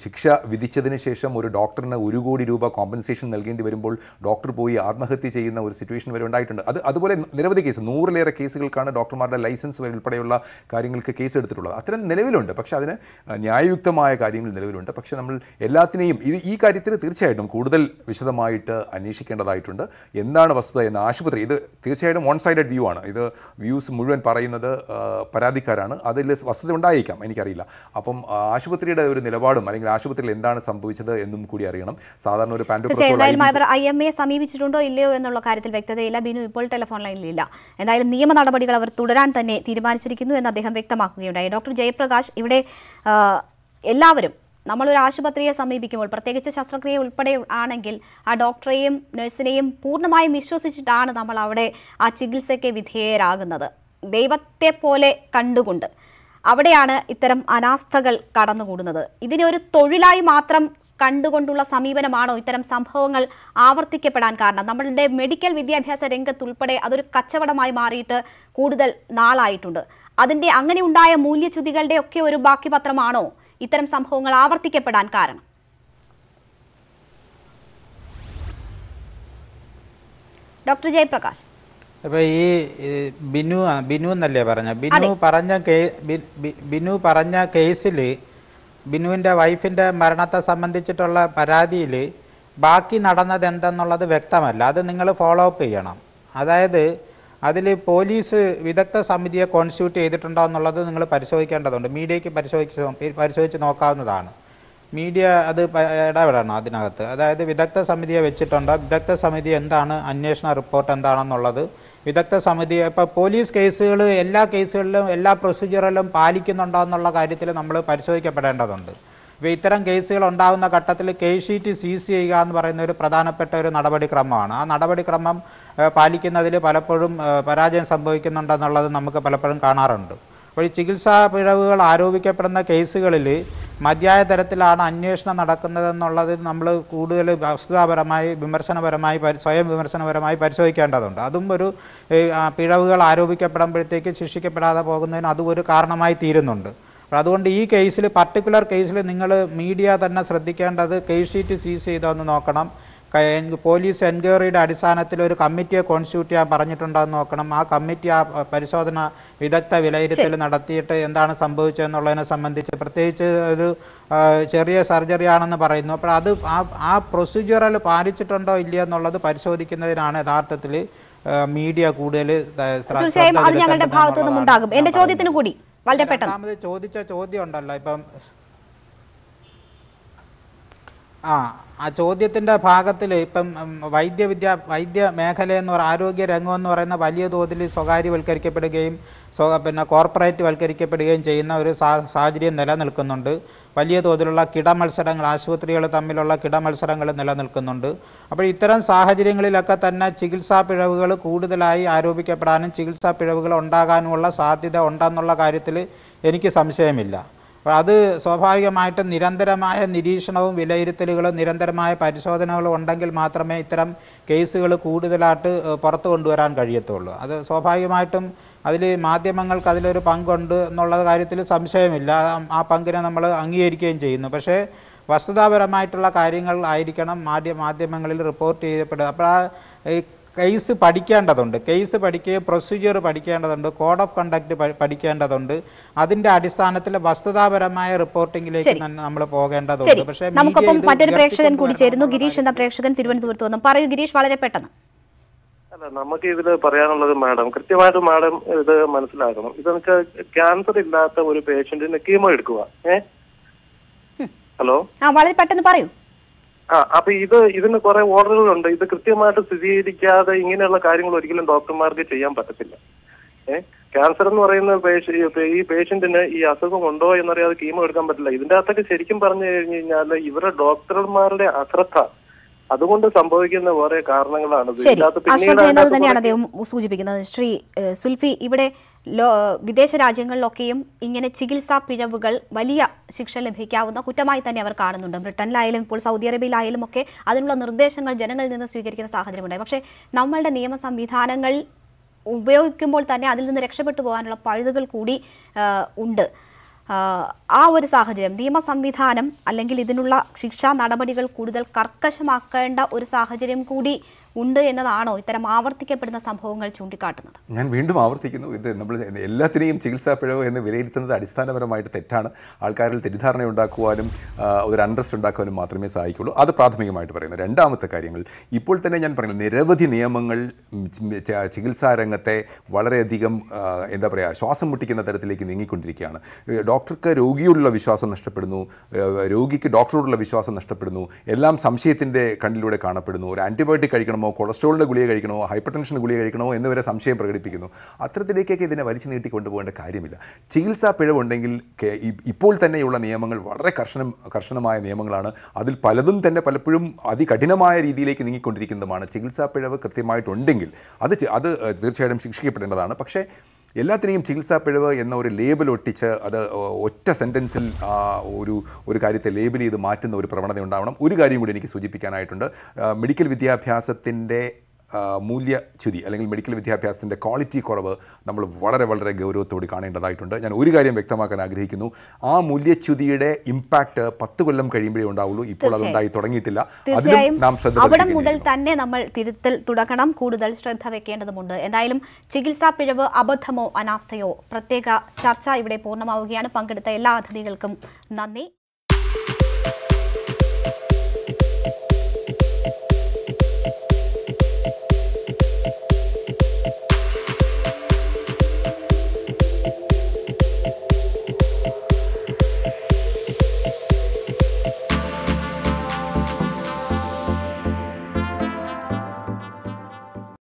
ശിക്ഷ വിധിച്ചതിന് ശേഷം ഒരു ഡോക്ടറിന് 1 കോടി രൂപ കോമ്പൻസേഷൻ നൽകേണ്ടി വരുമ്പോൾ ഡോക്ടർ പോയി ആത്മഹത്യ ചെയ്യുന്ന ഒരു സിറ്റുവേഷൻ വരെ ഉണ്ടായിട്ടുണ്ട്. അതുപോലെ നിരവധി കേസ്, 100ലേറെ കേസുകൾക്കാണ് ഡോക്ടർമാരുടെ ലൈസൻസ് വരെ ഉൾപ്പെടെയുള്ള കാര്യങ്ങൾക്ക് കേസ് എടുത്തിട്ടുള്ളത്. അത്തരം നിലവിലുണ്ട്. പക്ഷേ അതിന് ന്യായയുക്തമായ കാര്യങ്ങൾ നിലവിലുണ്ട്. പക്ഷേ നമ്മൾ എല്ലാത്തിനെയും ഈ കാര്യത്തിൽ തീർച്ചയായിട്ടും കൂടുതൽ വിശദമായിട്ട് അന്വേഷിക്കേണ്ടതായിട്ടുണ്ട്. എന്താണ് വസ്തുത എന്ന ആശുപത്രി ഇത് തീർച്ചയായിട്ടും വൺ സൈഡഡ് വ്യൂ ആണ്. ഇത് വ്യൂസ് മുഴുവൻ പറയുന്നത് പരാതിക്കാരാണ്. അതിൽ വസ്തുത ഉണ്ടായേക്കാം, എനിക്കറിയില്ല. അപ്പം ആശുപത്രിയുടെ ഒരു നിലപാടും അല്ലെങ്കിൽ ആശുപത്രിയിൽ എന്താണ് സംഭവിച്ചത് എന്നും കൂടി അറിയണം. സാധാരണ ഒരു IMA സമീപിച്ചിട്ടുണ്ടോ ഇല്ലയോ എന്നുള്ള കാര്യത്തിൽ വ്യക്തതയില്ല. ബിനു ഇപ്പോൾ ടെലിഫോൺ ലൈനിലില്ല. എന്തായാലും നിയമ നടപടികൾ അവർ തുടരാൻ തന്നെ തീരുമാനിച്ചിരിക്കുന്നു എന്ന് അദ്ദേഹം വ്യക്തമാക്കുകയുണ്ടായി. ഡോക്ടർ ജയപ്രകാശ്, ഇവിടെ എല്ലാവരും നമ്മളൊരു ആശുപത്രിയെ സമീപിക്കുമ്പോൾ, പ്രത്യേകിച്ച് ശസ്ത്രക്രിയ ഉൾപ്പെടെ ആണെങ്കിൽ, ആ ഡോക്ടറെയും നഴ്സിനെയും പൂർണ്ണമായും വിശ്വസിച്ചിട്ടാണ് നമ്മൾ അവിടെ ആ ചികിത്സയ്ക്ക് വിധേയരാകുന്നത്. ദൈവത്തെ പോലെ കണ്ടുകൊണ്ട് അവിടെയാണ് ഇത്തരം അനാസ്ഥകൾ കടന്നുകൂടുന്നത്. ഇതിനെ ഒരു തൊഴിലായി മാത്രം കണ്ടുകൊണ്ടുള്ള സമീപനമാണോ ഇത്തരം സംഭവങ്ങൾ ആവർത്തിക്കപ്പെടാൻ കാരണം? നമ്മളുടെ മെഡിക്കൽ വിദ്യാഭ്യാസ രംഗത്തുൾപ്പെടെ അതൊരു കച്ചവടമായി മാറിയിട്ട് കൂടുതൽ നാളായിട്ടുണ്ട്. അതിൻ്റെ അങ്ങനെ ഉണ്ടായ മൂല്യച്യുതികളുടെ ഒക്കെ ഒരു ബാക്കി പത്രമാണോ ഇത്തരം സംഭവങ്ങൾ ആവർത്തിക്കപ്പെടാൻ കാരണം? ഡോക്ടർ ജയപ്രകാശ്, അപ്പോൾ ഈ ബിനു എന്നല്ലേ പറഞ്ഞ, ബിനു പറഞ്ഞ കേസിൽ ബിനുവിൻ്റെ വൈഫിൻ്റെ മരണത്തെ സംബന്ധിച്ചിട്ടുള്ള പരാതിയിൽ ബാക്കി നടന്നത് എന്തെന്നുള്ളത് വ്യക്തമല്ല. അത് നിങ്ങൾ ഫോളോ അപ്പ് ചെയ്യണം. അതായത് അതിൽ പോലീസ് വിദഗ്ധ സമിതിയെ കോൺസ്റ്റിറ്റ്യൂട്ട് ചെയ്തിട്ടുണ്ടോ എന്നുള്ളത് നിങ്ങൾ പരിശോധിക്കേണ്ടതുണ്ട്. മീഡിയയ്ക്ക് പരിശോധിച്ച് നോക്കാവുന്നതാണ്. മീഡിയ അത് ഇടപെടണം അതിനകത്ത്. അതായത് വിദഗ്ധ സമിതിയെ വെച്ചിട്ടുണ്ടോ, വിദഗ്ധ സമിതി എന്താണ്, അന്വേഷണ റിപ്പോർട്ട് എന്താണെന്നുള്ളത് വിദഗ്ധ സമിതി. ഇപ്പോൾ പോലീസ് കേസുകൾ എല്ലാ കേസുകളിലും എല്ലാ പ്രൊസീജിയറിലും പാലിക്കുന്നുണ്ടോ എന്നുള്ള കാര്യത്തിൽ നമ്മൾ പരിശോധിക്കപ്പെടേണ്ടതുണ്ട്. ഇപ്പോൾ ഇത്തരം കേസുകൾ ഉണ്ടാകുന്ന ഘട്ടത്തിൽ കേസ് ഷീറ്റ് സീസ് ചെയ്യുക എന്ന് പറയുന്ന ഒരു പ്രധാനപ്പെട്ട ഒരു നടപടിക്രമമാണ്. ആ നടപടിക്രമം പാലിക്കുന്നതിൽ പലപ്പോഴും പരാജയം സംഭവിക്കുന്നുണ്ടെന്നുള്ളത് നമുക്ക് പലപ്പോഴും കാണാറുണ്ട്. അപ്പോൾ ഈ ചികിത്സാ പിഴവുകൾ ആരോപിക്കപ്പെടുന്ന കേസുകളിൽ മതിയായ തരത്തിലാണ് അന്വേഷണം നടക്കുന്നതെന്നുള്ളത് നമ്മൾ കൂടുതൽ വസ്തുതാപരമായി വിമർശനപരമായി സ്വയം വിമർശനപരമായി പരിശോധിക്കേണ്ടതുണ്ട്. അതും ഒരു പിഴവുകൾ ആരോപിക്കപ്പെടുമ്പോഴത്തേക്ക് ശിക്ഷിക്കപ്പെടാതെ പോകുന്നതിന് അതും ഒരു കാരണമായി തീരുന്നുണ്ട്. അതുകൊണ്ട് ഈ കേസിൽ, പർട്ടിക്കുലർ കേസിൽ നിങ്ങൾ മീഡിയ തന്നെ ശ്രദ്ധിക്കേണ്ടത് കേസ് ഷീറ്റ് സീസ് ചെയ്തൊന്ന് നോക്കണം. പോലീസ് എൻക്വയറിയുടെ അടിസ്ഥാനത്തിൽ ഒരു കമ്മിറ്റിയെ കോൺസ്റ്റിറ്റ്യൂട്ട് ചെയ്യാൻ പറഞ്ഞിട്ടുണ്ടോ എന്ന് നോക്കണം. ആ കമ്മിറ്റി ആ പരിശോധന വിദഗ്ധ വിലയിരുത്തൽ നടത്തിയിട്ട് എന്താണ് സംഭവിച്ചതെന്നുള്ളതിനെ സംബന്ധിച്ച്, പ്രത്യേകിച്ച് ഒരു ചെറിയ സർജറി ആണെന്ന് പറയുന്നു, അപ്പോൾ അത് ആ പ്രൊസീജിയറിൽ പാലിച്ചിട്ടുണ്ടോ ഇല്ലയോ എന്നുള്ളത് പരിശോധിക്കുന്നതിനാണ് യഥാർത്ഥത്തിൽ മീഡിയ കൂടുതൽ. രണ്ടാമത് ചോദിച്ച ചോദ്യം ഉണ്ടല്ലോ, ഇപ്പം ആ ചോദ്യത്തിൻ്റെ ഭാഗത്തിൽ ഇപ്പം വൈദ്യ മേഖലയെന്ന് പറയുന്ന ആരോഗ്യ രംഗം എന്ന് പറയുന്ന വലിയ തോതിൽ സ്വകാര്യവൽക്കരിക്കപ്പെടുകയും പിന്നെ കോർപ്പറേറ്റ് വൽക്കരിക്കപ്പെടുകയും ചെയ്യുന്ന ഒരു സാഹചര്യം നിലനിൽക്കുന്നുണ്ട്. വലിയ തോതിലുള്ള കിടമത്സരങ്ങൾ, ആശുപത്രികൾ തമ്മിലുള്ള കിടമത്സരങ്ങൾ നിലനിൽക്കുന്നുണ്ട്. അപ്പോൾ ഇത്തരം സാഹചര്യങ്ങളിലൊക്കെ തന്നെ ചികിത്സാ പിഴവുകൾ കൂടുതലായി ആരോപിക്കപ്പെടാനും ചികിത്സാ പിഴവുകൾ ഉണ്ടാകാനുമുള്ള സാധ്യത ഉണ്ടെന്നുള്ള കാര്യത്തിൽ എനിക്ക് സംശയമില്ല. അപ്പോൾ അത് സ്വാഭാവികമായിട്ടും നിരന്തരമായ നിരീക്ഷണവും വിലയിരുത്തലുകളും നിരന്തരമായ പരിശോധനകളും ഉണ്ടെങ്കിൽ മാത്രമേ ഇത്തരം കേസുകൾ കൂടുതലായിട്ട് പുറത്തു കൊണ്ടുവരാൻ കഴിയത്തുള്ളൂ. അത് സ്വാഭാവികമായിട്ടും അതിൽ മാധ്യമങ്ങൾക്ക് അതിലൊരു പങ്കുണ്ട് എന്നുള്ള കാര്യത്തിൽ സംശയമില്ല. ആ പങ്കിനെ നമ്മൾ അംഗീകരിക്കുകയും ചെയ്യുന്നു. പക്ഷേ വസ്തുതാപരമായിട്ടുള്ള കാര്യങ്ങൾ ആയിരിക്കണം മാധ്യമങ്ങളിൽ റിപ്പോർട്ട് ചെയ്യപ്പെടുക. അപ്പോൾ ആ കേസ് പഠിക്കേണ്ടതുണ്ട്. കേസ് പഠിക്കുകയും പ്രൊസീജിയർ പഠിക്കേണ്ടതുണ്ട്, കോഡ് ഓഫ് കണ്ടക്ട് പഠിക്കേണ്ടതുണ്ട്. അതിന്റെ അടിസ്ഥാനത്തിൽ വസ്തുതാപരമായ റിപ്പോർട്ടിംഗിലേക്ക് നമ്മൾ പോകേണ്ടതുണ്ട്. പക്ഷേ നമുക്കൊപ്പം മറ്റൊരു പ്രേക്ഷകൻ കൂടി ചേരുന്നു, ഗിരീഷ് എന്ന പ്രേക്ഷകൻ തിരുവനന്തപുരത്ത് വന്നു. പറയൂ ഗിരീഷ്, വളരെ പെട്ടെന്ന്. അല്ല, നമുക്ക് ഇതിൽ പറയാനുള്ളത് മാഡം കൃത്യമായിട്ട് മാഡം ഇത് മനസ്സിലാക്കണം. ഇതെന്ന് വെച്ചാൽ ക്യാൻസർ ഇല്ലാത്ത ഒരു പേഷ്യന്റിന് കീമോ എടുക്കുക. ഹലോ, വളരെ പെട്ടെന്ന് പറയൂ. അപ്പൊ ഇതിന് കുറെ ഓർഡറുകളുണ്ട്. ഇത് കൃത്യമായിട്ട് സ്ഥിരീകരിക്കാതെ ഇങ്ങനെയുള്ള കാര്യങ്ങൾ ഒരിക്കലും ഡോക്ടർമാർക്ക് ചെയ്യാൻ പറ്റത്തില്ല. ക്യാൻസർ എന്ന് പറയുന്ന ഈ പേഷ്യന്റിന് ഈ അസുഖം ഉണ്ടോ എന്നറിയാതെ കീമോ എടുക്കാൻ പറ്റില്ല. ഇതിന്റെ അകത്തൊക്കെ ശരിക്കും പറഞ്ഞു കഴിഞ്ഞു കഴിഞ്ഞാൽ ഇവരുടെ ഡോക്ടർമാരുടെ അശ്രദ്ധ, അതുകൊണ്ട് സംഭവിക്കുന്ന കുറെ കാരണങ്ങളാണ്. അശ്രദ്ധ എന്നത് തന്നെയാണ് അദ്ദേഹം സൂചിപ്പിക്കുന്നത്. ശ്രീ സുൽഫി, ഇവിടെ വിദേശ രാജ്യങ്ങളിലൊക്കെയും ഇങ്ങനെ ചികിത്സാ പിഴവുകൾ വലിയ ശിക്ഷ ലഭിക്കാവുന്ന കുറ്റമായി തന്നെ അവർ കാണുന്നുണ്ട്. ബ്രിട്ടനിലായാലും ഇപ്പോൾ സൗദി അറേബ്യയിലായാലും ഒക്കെ അതിനുള്ള നിർദ്ദേശങ്ങൾ ജനങ്ങളിൽ നിന്ന് സ്വീകരിക്കുന്ന സാഹചര്യമുണ്ടായി. പക്ഷേ നമ്മളുടെ നിയമ സംവിധാനങ്ങൾ ഉപയോഗിക്കുമ്പോൾ തന്നെ അതിൽ നിന്ന് രക്ഷപ്പെട്ടു പോകാനുള്ള പഴുതുകൾ കൂടി ഉണ്ട്. ആ ഒരു സാഹചര്യം നിയമ സംവിധാനം അല്ലെങ്കിൽ ഇതിനുള്ള ശിക്ഷാ നടപടികൾ കൂടുതൽ കർക്കശമാക്കേണ്ട ഒരു സാഹചര്യം കൂടി ഉണ്ട് എന്നതാണോ ഇത്തരം ആവർത്തിക്കപ്പെടുന്ന സംഭവങ്ങൾ ചൂണ്ടിക്കാട്ടുന്നത്? ഞാൻ വീണ്ടും ആവർത്തിക്കുന്നു, ഇത് നമ്മൾ എല്ലാത്തിനെയും ചികിത്സാ പിഴവ് എന്ന് വിലയിരുത്തുന്നത് അടിസ്ഥാനപരമായിട്ട് തെറ്റാണ്. ആൾക്കാരിൽ തെറ്റിദ്ധാരണ ഉണ്ടാക്കുവാനും ഒരു അണ്ടർസ്റ്റ് ഉണ്ടാക്കുവാനും മാത്രമേ സഹായിക്കുള്ളൂ. അത് പ്രാഥമികമായിട്ട് പറയുന്നത്. രണ്ടാമത്തെ കാര്യങ്ങൾ, ഇപ്പോൾ തന്നെ ഞാൻ പറയുന്നത് നിരവധി നിയമങ്ങൾ ചികിത്സാ രംഗത്തെ വളരെയധികം എന്താ പറയുക ശ്വാസം മുട്ടിക്കുന്ന തരത്തിലേക്ക് നീങ്ങിക്കൊണ്ടിരിക്കുകയാണ്. ഡോക്ടർക്ക് രോഗിയോടുള്ള വിശ്വാസം നഷ്ടപ്പെടുന്നു, രോഗിക്ക് ഡോക്ടറോടുള്ള വിശ്വാസം നഷ്ടപ്പെടുന്നു. എല്ലാം സംശയത്തിൻ്റെ കണ്ണിലൂടെ കാണപ്പെടുന്നു. ഒരു ആൻറ്റിബയോട്ടിക് കഴിക്കണം, കൊളസ്ട്രോളിൻ്റെ ഗുളിക കഴിക്കണമോ, ഹൈപ്പർടെൻഷൻ്റെ ഗുളിക കഴിക്കണമോ എന്നിവരെ സംശയം പ്രകടിപ്പിക്കുന്നു. അത്തരത്തിലേക്കൊക്കെ ഇതിനെ വലിച്ചു നീട്ടി കൊണ്ടുപോകേണ്ട കാര്യമില്ല. ചികിത്സാ പിഴവുണ്ടെങ്കിൽ ഇപ്പോൾ തന്നെയുള്ള നിയമങ്ങൾ വളരെ കർശനമായ നിയമങ്ങളാണ്. അതിൽ പലതും തന്നെ പലപ്പോഴും അതികഠിനമായ രീതിയിലേക്ക് നീങ്ങിക്കൊണ്ടിരിക്കുന്നതുമാണ്. ചികിത്സാ പിഴവ് കൃത്യമായിട്ടുണ്ടെങ്കിൽ അത് തീർച്ചയായിട്ടും ശിക്ഷിക്കപ്പെടേണ്ടതാണ്. പക്ഷേ എല്ലാത്തിനെയും ചികിത്സാപ്പിഴവ് എന്ന ഒരു ലേബിൾ ഒട്ടിച്ച് അത് ഒറ്റ സെൻറ്റൻസിൽ ഒരു കാര്യത്തെ ലേബിൾ ചെയ്ത് മാറ്റുന്ന ഒരു പ്രവണത ഉണ്ടാവണം. ഒരു കാര്യം കൂടി എനിക്ക് സൂചിപ്പിക്കാനായിട്ടുണ്ട്. മെഡിക്കൽ വിദ്യാഭ്യാസത്തിൻ്റെ മൂല്യച്യുതി അല്ലെങ്കിൽ മെഡിക്കൽ വിദ്യാഭ്യാസത്തിൻ്റെ ക്വാളിറ്റി കുറവ് നമ്മൾ വളരെ വളരെ ഗൗരവത്തോട് കാണേണ്ടതായിട്ടുണ്ട്. ഞാൻ ഒരു കാര്യം വ്യക്തമാക്കാൻ ആഗ്രഹിക്കുന്നു, ആ മൂല്യച്യുതിയുടെ ഇമ്പാക്റ്റ് 10 കൊല്ലം കഴിയുമ്പോഴേ ഉണ്ടാവുള്ളൂ. ഇപ്പോൾ അതുണ്ടായി തുടങ്ങിയിട്ടില്ല. അതിലും നാം ശ്രദ്ധ അവിടെ മുതൽ തന്നെ നമ്മൾ തിരുത്തൽ തുടങ്ങണം, കൂടുതൽ ശ്രദ്ധ വെക്കേണ്ടതുണ്ട്. എന്തായാലും ചികിത്സാ പിഴവ് അബദ്ധമോ അനാസ്ഥയോ പ്രത്യേക ചർച്ച ഇവിടെ പൂർണ്ണമാവുകയാണ്. പങ്കെടുത്ത എല്ലാ അതിഥികൾക്കും നന്ദി.